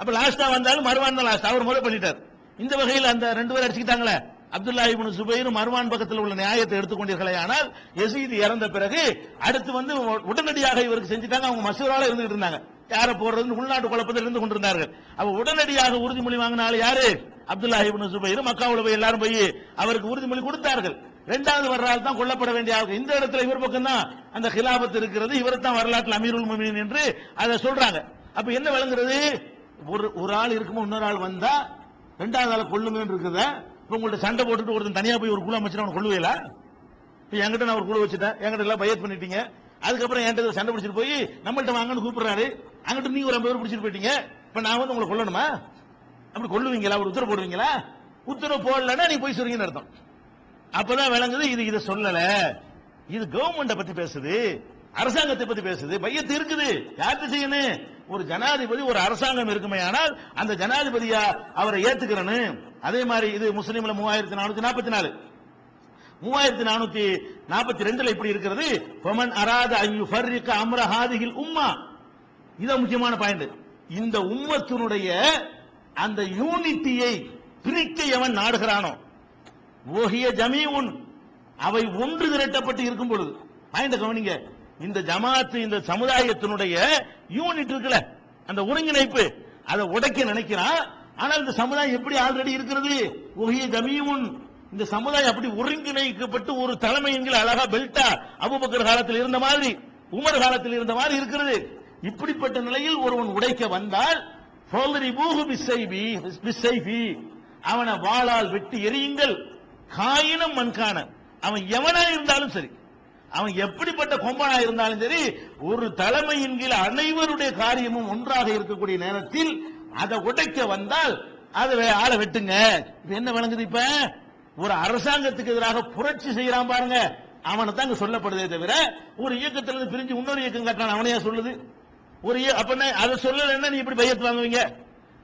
அப்ப லாஸ்டா வந்தாலும் மர்வான் தான் லாஸ்ட் அவர் முறை பண்ணிட்டார் இந்த வகையில் அந்த ரெண்டு பேர் அடிச்சுக்கிட்டாங்களே அப்துல்லா இப்னு ஜுபைர் மர்வான் பக்கத்தில் உள்ள நியாயத்தை எடுத்துக்கொண்டீர்களே ஆனால் யசீது இறந்த பிறகு அடுத்து வந்து உடனடியாக இவருக்கு செஞ்சுட்டாங்க அவங்க மசூரால இருந்துகிட்டு இருந்தாங்க யாரை போடுறதுன்னு உள்நாட்டு குழப்பத்தில் இருந்து கொண்டிருந்தார்கள் அவ உடனடியாக உறுதிமொழி வாங்கினாலும் யாரு அப்துல்லா இப்னு ஜுபைர் மக்காவுல போய் எல்லாரும் போய் அவருக்கு உறுதிமொழி கொடுத்தார்கள் இரண்டாவது வரலாறு தான் கொல்லப்பட வேண்டிய இந்த இடத்துல இவர் பக்கம் தான் அந்த ஹிலாபத் இருக்கிறது இவர் தான் வரலாற்றில் அமீருல் முஃமினீன் என்று அதை சொல்றாங்க அப்ப என்ன விளங்குறது ஒரு ஆள் இருக்குமோ இன்னொரு ஆள் வந்தா ரெண்டாவது ஆள் கொள்ளுங்கன்னு இருக்குத இப்ப உங்கள்ட்ட சண்டை போட்டுட்டு ஒருத்தன் தனியா போய் ஒரு குழு அமைச்சு அவனை கொள்ளுவேல இப்ப என்கிட்ட நான் ஒரு குழு வச்சுட்டேன் என்கிட்ட எல்லாம் பயத் பண்ணிட்டீங்க அதுக்கப்புறம் என்கிட்ட சண்டை பிடிச்சிட்டு போய் நம்மள்ட்ட வாங்கன்னு கூப்பிடுறாரு அங்கிட்ட நீங்க ஒரு 50 பேர் பிடிச்சிட்டு போயிட்டீங்க இப்ப நான் வந்து உங்களை கொல்லணுமா அப்படி கொள்ளுவீங்களா ஒரு உத்தரவு போடுவீங்களா உத்தரவு போடலன்னா நீ போய் சொல்றீங்கன்னு அர்த்தம் அப்பதான் விளங்குது இது இதை சொல்லல இது கவர்மெண்ட பத்தி பேசுது அரசாங்கத்தை பத்தி பேசுது பையத்து இருக்குது யார்கிட்ட செய்யணும் ஒரு ஜனாதிபதி ஒரு அரசாங்கம் இருக்குமே ஆனால் அந்த ஜனாதிபதியா அவரை ஏத்துக்கிறனு அதே மாதிரி இது முஸ்லீம்ல 3444 3442 இப்படி இருக்கிறது ஃபமன் அராத அன் யுஃர்ரிக அம்ர ஹாதிஹில் உம்மா இதான் முக்கியமான பாயிண்ட் இந்த உம்மத்தினுடைய அந்த யூனிட்டியை பிரிக்க எவன் நாடுகிறானோ ஓஹிய ஜமீஉன் அவை ஒன்று திரட்டப்பட்டு இருக்கும் பொழுது பாயிண்ட கவனிங்க இந்த ஜமாத்து இந்த சமுதாயத்தினுடைய யூனிட் இருக்குல்ல அந்த ஒருங்கிணைப்பு அதை உடைக்க நினைக்கிறான் ஆனால் இந்த சமுதாயம் எப்படி ஆல்ரெடி இருக்கிறது ஒஹிய ஜமீஉன் இந்த சமுதாயம் அப்படி ஒருங்கிணைக்கப்பட்டு ஒரு தலைமை என்கிற அழகா பெல்ட்டா அபூபக்கர் காலத்தில் இருந்த மாதிரி உமர் காலத்தில் இருந்த மாதிரி இருக்கிறது இப்படிப்பட்ட நிலையில் ஒருவன் உடைக்க வந்தால் அவனை வாளால் வெட்டி எரியுங்கள் காயினும் மண்கான அவன் எவனா இருந்தாலும் சரி அவன் எப்படிப்பட்ட கொம்பனா இருந்தாலும் சரி ஒரு தலைமையின் கீழ் அனைவருடைய காரியமும் ஒன்றாக இருக்கக்கூடிய நேரத்தில் அதை உடைக்க வந்தால் அதை ஆளை வெட்டுங்க என்ன விளங்குது இப்ப ஒரு அரசாங்கத்துக்கு எதிராக புரட்சி செய்யறான் பாருங்க அவனை தான் சொல்லப்படுதே தவிர ஒரு இயக்கத்திலிருந்து பிரிஞ்சு இன்னொரு இயக்கம் கட்டான் அவனையா சொல்லுது ஒரு அப்ப அதை சொல்லலன்னா நீ இப்படி பையத்து வாங்குவீங்க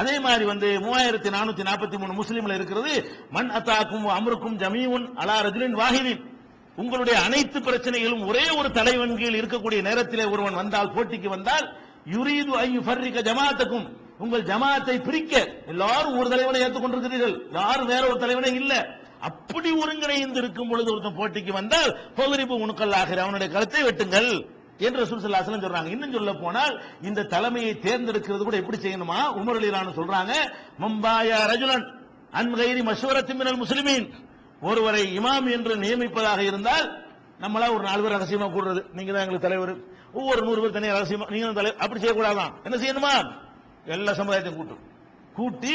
அதே மாதிரி வந்து 3443 முஸ்லீம்ல இருக்கிறது மன் அத்தாக்கும் அமருக்கும் ஜமீஉன் அலா ரஜுலின் வாஹிதின் உங்களுடைய அனைத்து பிரச்சனைகளும் ஒரே ஒரு தலைவன் கீழ் இருக்கக்கூடிய நேரத்திலே ஒருவன் வந்தால் போட்டிக்கு வந்தால் யுரீது ஐ யுஃபர்ரிக ஜமாஅத்துக்கும் உங்கள் ஜமாஅத்தை பிரிக்க எல்லாரும் ஒரு தலைவனை ஏற்றுக்கொண்டிருக்கிறீர்கள் யாரும் வேற ஒரு தலைவனே இல்ல அப்படி ஒருங்கிணைந்து இருக்கும் பொழுது ஒருத்தன் போட்டிக்கு வந்தால் பொதுரிப்பு உணுக்கல் ஆகிற அவனுடைய கழுத்தை வெட்டுங்கள் என்று ரசூல் ஸல்லல்லாஹு அலைஹி வஸல்லம் சொல்றாங்க இன்னும் சொல்ல போனால் இந்த தலைமையை தேர்ந்தெடுக்கிறது கூட எப்படி செய்யணுமா உமர் ரலியல்லாஹு அன்ஹு சொல்றாங்க மம்பாயா ரஜுலன் عن غير مشورة من المسلمين ஒருவரை இமாம் என்று நியமிப்பதாக இருந்தால் நம்மளா ஒரு நாலு பேர் ரகசியமா கூடுறது நீங்க தான் எங்க தலைவர் ஒவ்வொரு 100 பேர் தனியா ரகசியமா நீங்க தான் தலைவர் அப்படி செய்ய கூடாதான் என்ன செய்யணுமா எல்லா சமுதாயத்தையும் கூட்டி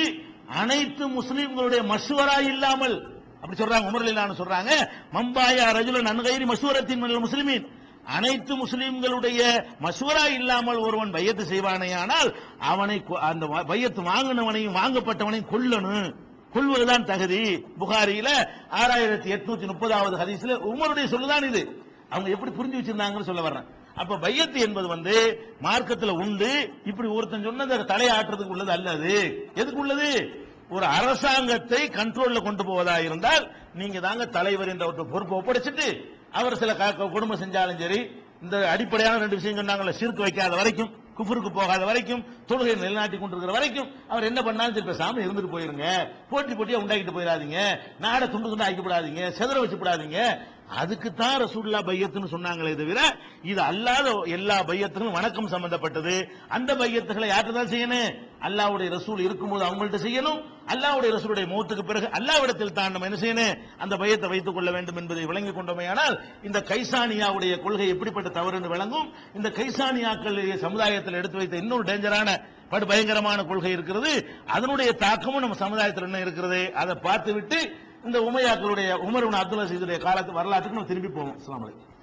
அனைத்து முஸ்லிம்களுடைய மஷ்வரா இல்லாமல் அப்படி சொல்றாங்க உமர் இல்லான்னு சொல்றாங்க மம்பாயா ரஜுலன் அன் غير مشورة من المسلمين அனைத்து முஸ்லிம்களுடைய மஷ்வரா இல்லாமல் ஒருவன் பையத் செய்வானேயானால் அவனை அந்த பையத் வாங்குனவனையும் வாங்கப்பட்டவனையும் கொல்லணும் கொல்வதுதான் தகுதி புகாரியில 6830வது ஹதீஸ்ல உமருடைய சொல்லுதான் இது அவங்க எப்படி புரிஞ்சு வச்சிருந்தாங்கன்னு சொல்ல வர்றேன் அப்ப பையத்து என்பது வந்து மார்க்கத்துல உண்டு இப்படி ஒருத்தன் சொன்னது தலையாட்டுறதுக்கு உள்ளது அல்லது எதுக்கு உள்ளது ஒரு அரசாங்கத்தை கண்ட்ரோல்ல கொண்டு போவதா இருந்தால் நீங்க தாங்க தலைவர் என்ற ஒரு பொறுப்பை ஒப்படைச்சிட்டு அவர் சில கொடுமை செஞ்சாலும் சரி இந்த அடிப்படையான ரெண்டு விஷயம் சொன்னாங்கல்ல சிறுக்கு வைக்காத வரைக்கும் குஃபருக்கு போகாத வரைக்கும் தொழுகை நிலைநாட்டி கொண்டிருக்கிற வரைக்கும் அவர் என்ன பண்ணாலும் சரி பேசாம இருந்துட்டு போயிருங்க போட்டி போட்டியா உண்டாக்கிட்டு போயிடாதீங்க நாடை துண்டு துண்டா ஆக்கிவிடாதீங்க செதற வச்சுப்படாதீங்க அதுக்குத்தான் ரசூலுல்லாஹ் பையத்துன்னு சொன்னாங்களே தவிர இது அல்லாத எல்லா பையத்துகளும் வணக்கம் சம்பந்தப்பட்டது அந்த பையத்துகளை யார்கிட்டதான் செய்யணும் அல்லாஹ்வுடைய ரசூல் இருக்கும்போது அவங்கள்ட்ட செய்யணும் அல்லாஹ்வுடைய ரசூலுடைய மௌத்துக்கு பிறகு அல்லாஹ்விடத்தில் தான் நம்ம என்ன செய்யணும் அந்த பையத்தை வைத்துக் கொள்ள வேண்டும் என்பதை விளங்கிக் கொண்டோமேயானால் இந்த கைசானியாவுடைய கொள்கை எப்படிப்பட்ட தவறு என்று விளங்கும் இந்த கைசானியாக்கள் சமுதாயத்தில் எடுத்து வைத்த இன்னொரு டேஞ்சரான படு பயங்கரமான கொள்கை இருக்கிறது அதனுடைய தாக்கமும் நம்ம சமுதாயத்தில் என்ன இருக்கிறது அதை பார்த்துவிட்டு இந்த உமையாக்களுடைய உமர் இப்னு அப்துல் அஸீஸுடைய காலத்து வரலாற்றுக்கு நம்ம திரும்பி போவோம். அஸ்ஸலாமு அலைக்கும்.